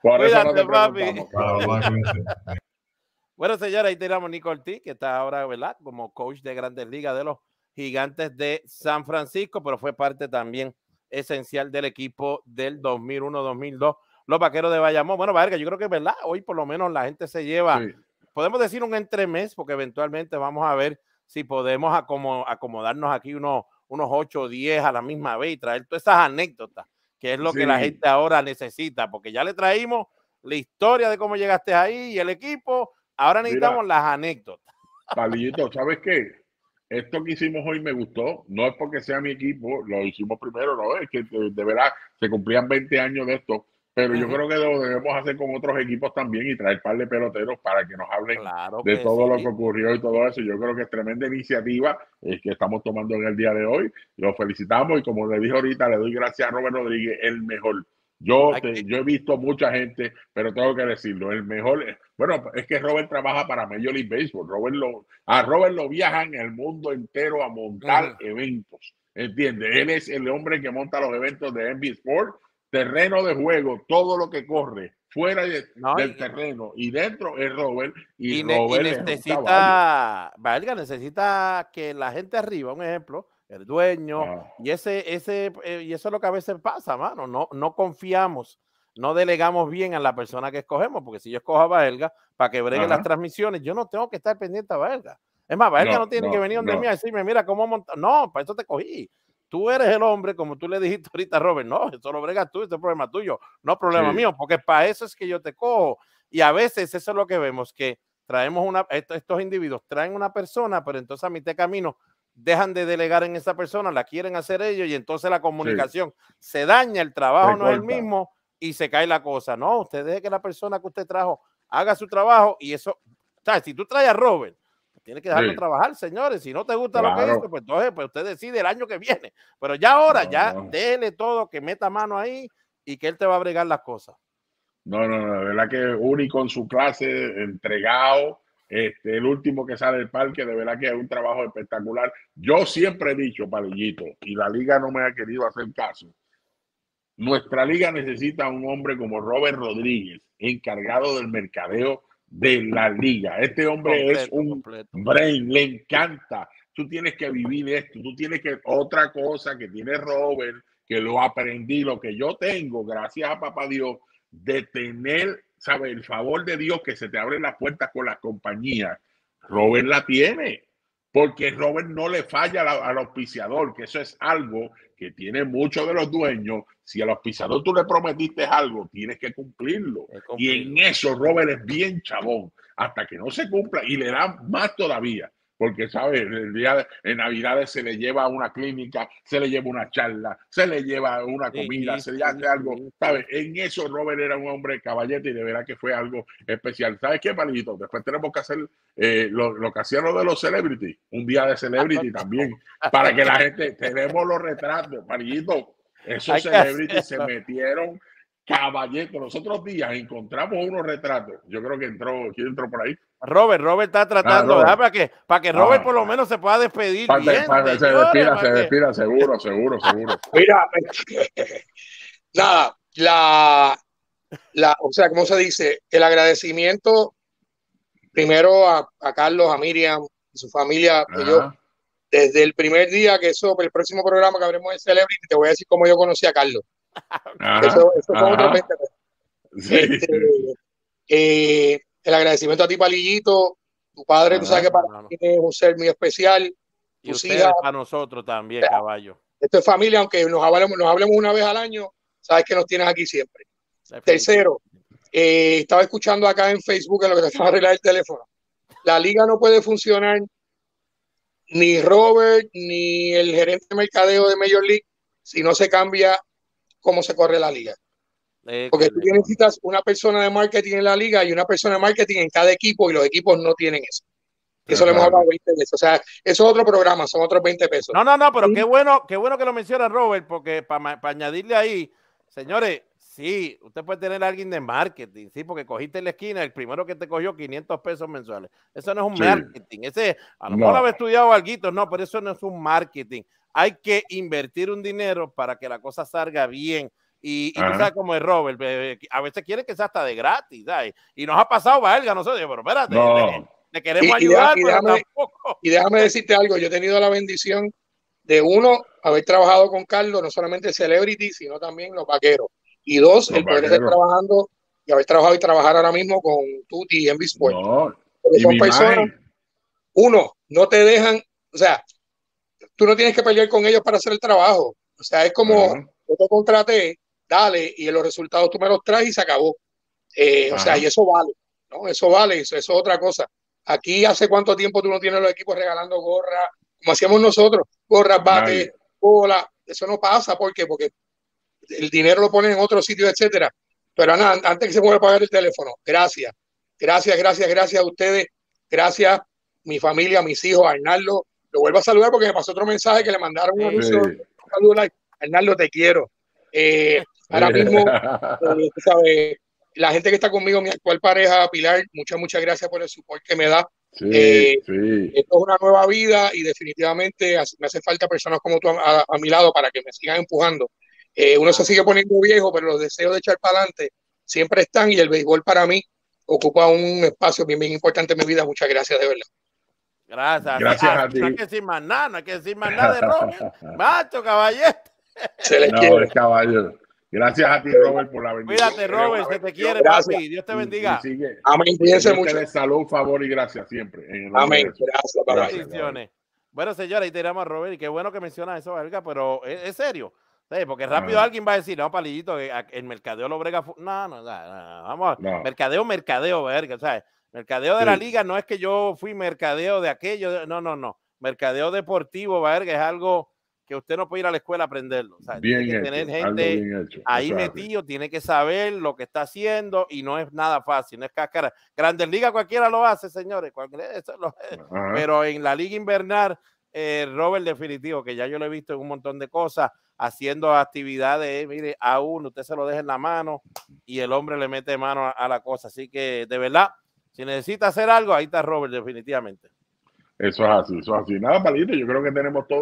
Por eso cuídate, no te papi. Bueno, señores, ahí tenemos Nico Ortiz, que está ahora, ¿verdad?, como coach de Grandes Ligas de los Gigantes de San Francisco, pero fue parte también esencial del equipo del 2001-2002, los Vaqueros de Bayamón. Bueno, Baerga, yo creo que, ¿verdad?, hoy por lo menos la gente se lleva, sí, podemos decir un entremés, porque eventualmente vamos a ver si podemos acomodarnos aquí unos 8 o 10 a la misma vez y traer todas esas anécdotas, que es lo que la gente ahora necesita, porque ya le traímos la historia de cómo llegaste ahí y el equipo. Ahora necesitamos las anécdotas. Palillito, ¿sabes qué? Esto que hicimos hoy me gustó. No es porque sea mi equipo, lo hicimos primero, no es que de verdad se cumplían 20 años de esto, pero yo creo que lo debemos hacer con otros equipos también y traer par de peloteros para que nos hablen de todo lo que ocurrió y todo eso. Yo creo que es tremenda iniciativa que estamos tomando en el día de hoy. Los felicitamos y, como le dije ahorita, le doy gracias a Roberto Rodríguez, el mejor. Yo he visto mucha gente, pero tengo que decirlo, el mejor, bueno, es que Robert trabaja para Major League Baseball, a Robert lo viajan el mundo entero a montar eventos, ¿entiendes? Él es el hombre que monta los eventos de MB Sport, terreno de juego, todo lo que corre fuera del terreno y dentro es Robert, y Robert necesita, Baerga, necesita que la gente arriba, un ejemplo, el dueño, y eso es lo que a veces pasa, mano, no confiamos, no delegamos bien a la persona que escogemos, porque si yo escojo a Baerga para que bregue las transmisiones, yo no tengo que estar pendiente a Baerga, es más, Baerga no tiene que venir donde mí a decirme, mira cómo montar, no, para eso te cogí, tú eres el hombre, como tú le dijiste ahorita a Robert, no, eso lo bregas tú, este es problema tuyo, no problema mío, porque para eso es que yo te cojo, y a veces eso es lo que vemos, que traemos estos individuos traen una persona, pero entonces a mitad de camino dejan de delegar en esa persona, la quieren hacer ellos y entonces la comunicación se daña, el trabajo no es el mismo y se cae la cosa. No, usted deje que la persona que usted trajo haga su trabajo y eso, ¿sabes? Si tú traes a Robert, tienes que dejarlo trabajar, señores. Si no te gusta lo que hizo, pues entonces usted decide el año que viene. Pero ya ahora, déjele todo, que meta mano ahí y que él te va a bregar las cosas. No, de verdad que único en su clase, entregado. El último que sale del parque, de verdad que es un trabajo espectacular. Yo siempre he dicho, Palillito, y la liga no me ha querido hacer caso, nuestra liga necesita un hombre como Robert Rodríguez, encargado del mercadeo de la liga. Este hombre completo, es un brain, le encanta. Tú tienes que vivir esto, tú tienes que, otra cosa que tiene Robert, que lo aprendí, lo que yo tengo, gracias a papá Dios, de tener, ¿sabe?, el favor de Dios que se te abren las puertas con las compañías. Robert la tiene, porque Robert no le falla al auspiciador, que eso es algo que tiene muchos de los dueños. Si al auspiciador tú le prometiste algo, tienes que cumplirlo. Y en eso Robert es bien chabón, hasta que no se cumpla, y le dan más todavía. Porque, ¿sabes?, el día de Navidades se le lleva a una clínica, se le lleva una charla, se le lleva una comida, se le hace algo, ¿sabes? En eso Robert era un hombre caballete y de verdad que fue algo especial. ¿Sabes qué, Palillito? Después tenemos que hacer lo que hacían los de los celebrities, un día de celebrity también, para que la gente, tenemos los retratos, Palillito, esos celebrities se metieron caballero. Los otros días encontramos unos retratos. Yo creo que entró, ¿quién entró por ahí? Robert está tratando, Robert. Para que Robert por lo menos se pueda despedir. Se despida, seguro. Mira, nada, o sea, ¿cómo se dice? El agradecimiento primero a Carlos, a Miriam, a su familia, y yo, desde el primer día que eso, el próximo programa que habremos de Celebrity, te voy a decir cómo yo conocí a Carlos. Eso fue otro 20. Sí. El agradecimiento a ti, Palillito, tu padre, tú sabes que para mí es un ser muy especial. Y ustedes para nosotros también, caballo. Esto es familia, aunque nos hablemos una vez al año, sabes que nos tienes aquí siempre. Tercero, estaba escuchando acá en Facebook en lo que estaba arreglando el teléfono. La liga no puede funcionar, ni Robert, ni el gerente de mercadeo de Major League, si no se cambia cómo se corre la liga. Porque tú necesitas una persona de marketing en la liga y una persona de marketing en cada equipo, y los equipos no tienen eso. Eso lo hemos hablado 20 veces. O sea, eso es otro programa, son otros 20 pesos. No, pero qué bueno que lo menciona Robert, porque para añadirle ahí, señores, sí, usted puede tener a alguien de marketing, sí, porque cogiste en la esquina, el primero que te cogió 500 pesos mensuales. Eso no es un marketing. Ese, a lo mejor haber estudiado alguito, no, pero eso no es un marketing. Hay que invertir un dinero para que la cosa salga bien. Y tú sabes como es Robert, a veces quieren que sea hasta de gratis, ¿sabes? Y nos ha pasado, Baerga, nosotros, pero espérate, le queremos ayudar, pero tampoco. Y déjame decirte algo, yo he tenido la bendición de, uno, haber trabajado con Carlos, no solamente Celebrity, sino también los Vaqueros. Y dos, el poder estar trabajando y haber trabajado y trabajar ahora mismo con Tuti y Envy Sport. Porque son personas, uno, no te dejan, o sea, tú no tienes que pelear con ellos para hacer el trabajo. O sea, es como, yo te contraté, dale, y los resultados tú me los traes y se acabó. O sea, y eso vale, ¿no? Eso es otra cosa. Aquí, ¿hace cuánto tiempo tú no tienes los equipos regalando gorras, como hacíamos nosotros? Gorras, bates, bola. Eso no pasa, ¿por qué? Porque el dinero lo ponen en otro sitio, etcétera. Pero nada, antes que se pueda pagar el teléfono, gracias a ustedes, gracias a mi familia, a mis hijos, a Arnaldo. Lo vuelvo a saludar porque me pasó otro mensaje que le mandaron un anuncio. Arnaldo, te quiero. Ahora mismo, ¿sabes? La gente que está conmigo, mi actual pareja, Pilar, muchas gracias por el soporte que me da. Esto es una nueva vida y definitivamente me hace falta personas como tú a mi lado para que me sigan empujando. Uno se sigue poniendo viejo, pero los deseos de echar para adelante siempre están, y el béisbol para mí ocupa un espacio bien, bien importante en mi vida. Muchas gracias, de verdad. Gracias a ti. No hay que decir más nada, de Robert. Macho, caballero. Se les quiere. Caballero. Gracias a ti, Robert, por la bendición. Cuídate, Robert, se te quiere, papi. Dios te bendiga. Amén. Cuídense mucho. Salud, favor y gracias siempre. Amén. Gracias. Bueno, señora, ahí tiramos a Robert, y qué bueno que mencionas eso, Baerga, pero es serio. Sí, porque rápido alguien va a decir, no, Palillito, el mercadeo lo brega. No, vamos, mercadeo, Baerga, ¿sabes? Mercadeo de la liga no es que yo fui mercadeo de aquello, no. Mercadeo deportivo, Baerga, es algo que usted no puede ir a la escuela a aprenderlo. ¿Sabes? Tiene que tener gente ahí metido, tiene que saber lo que está haciendo, y no es nada fácil, no es cáscara. Grandes Ligas cualquiera lo hace, señores, pero en la liga invernal, Robert, definitivo, que ya yo lo he visto en un montón de cosas, haciendo actividades, mire, a uno, usted se lo deja en la mano y el hombre le mete mano a la cosa. Así que, de verdad, si necesita hacer algo, ahí está Robert, definitivamente. Eso es así, eso es así. Nada, Palito, yo creo que tenemos todo.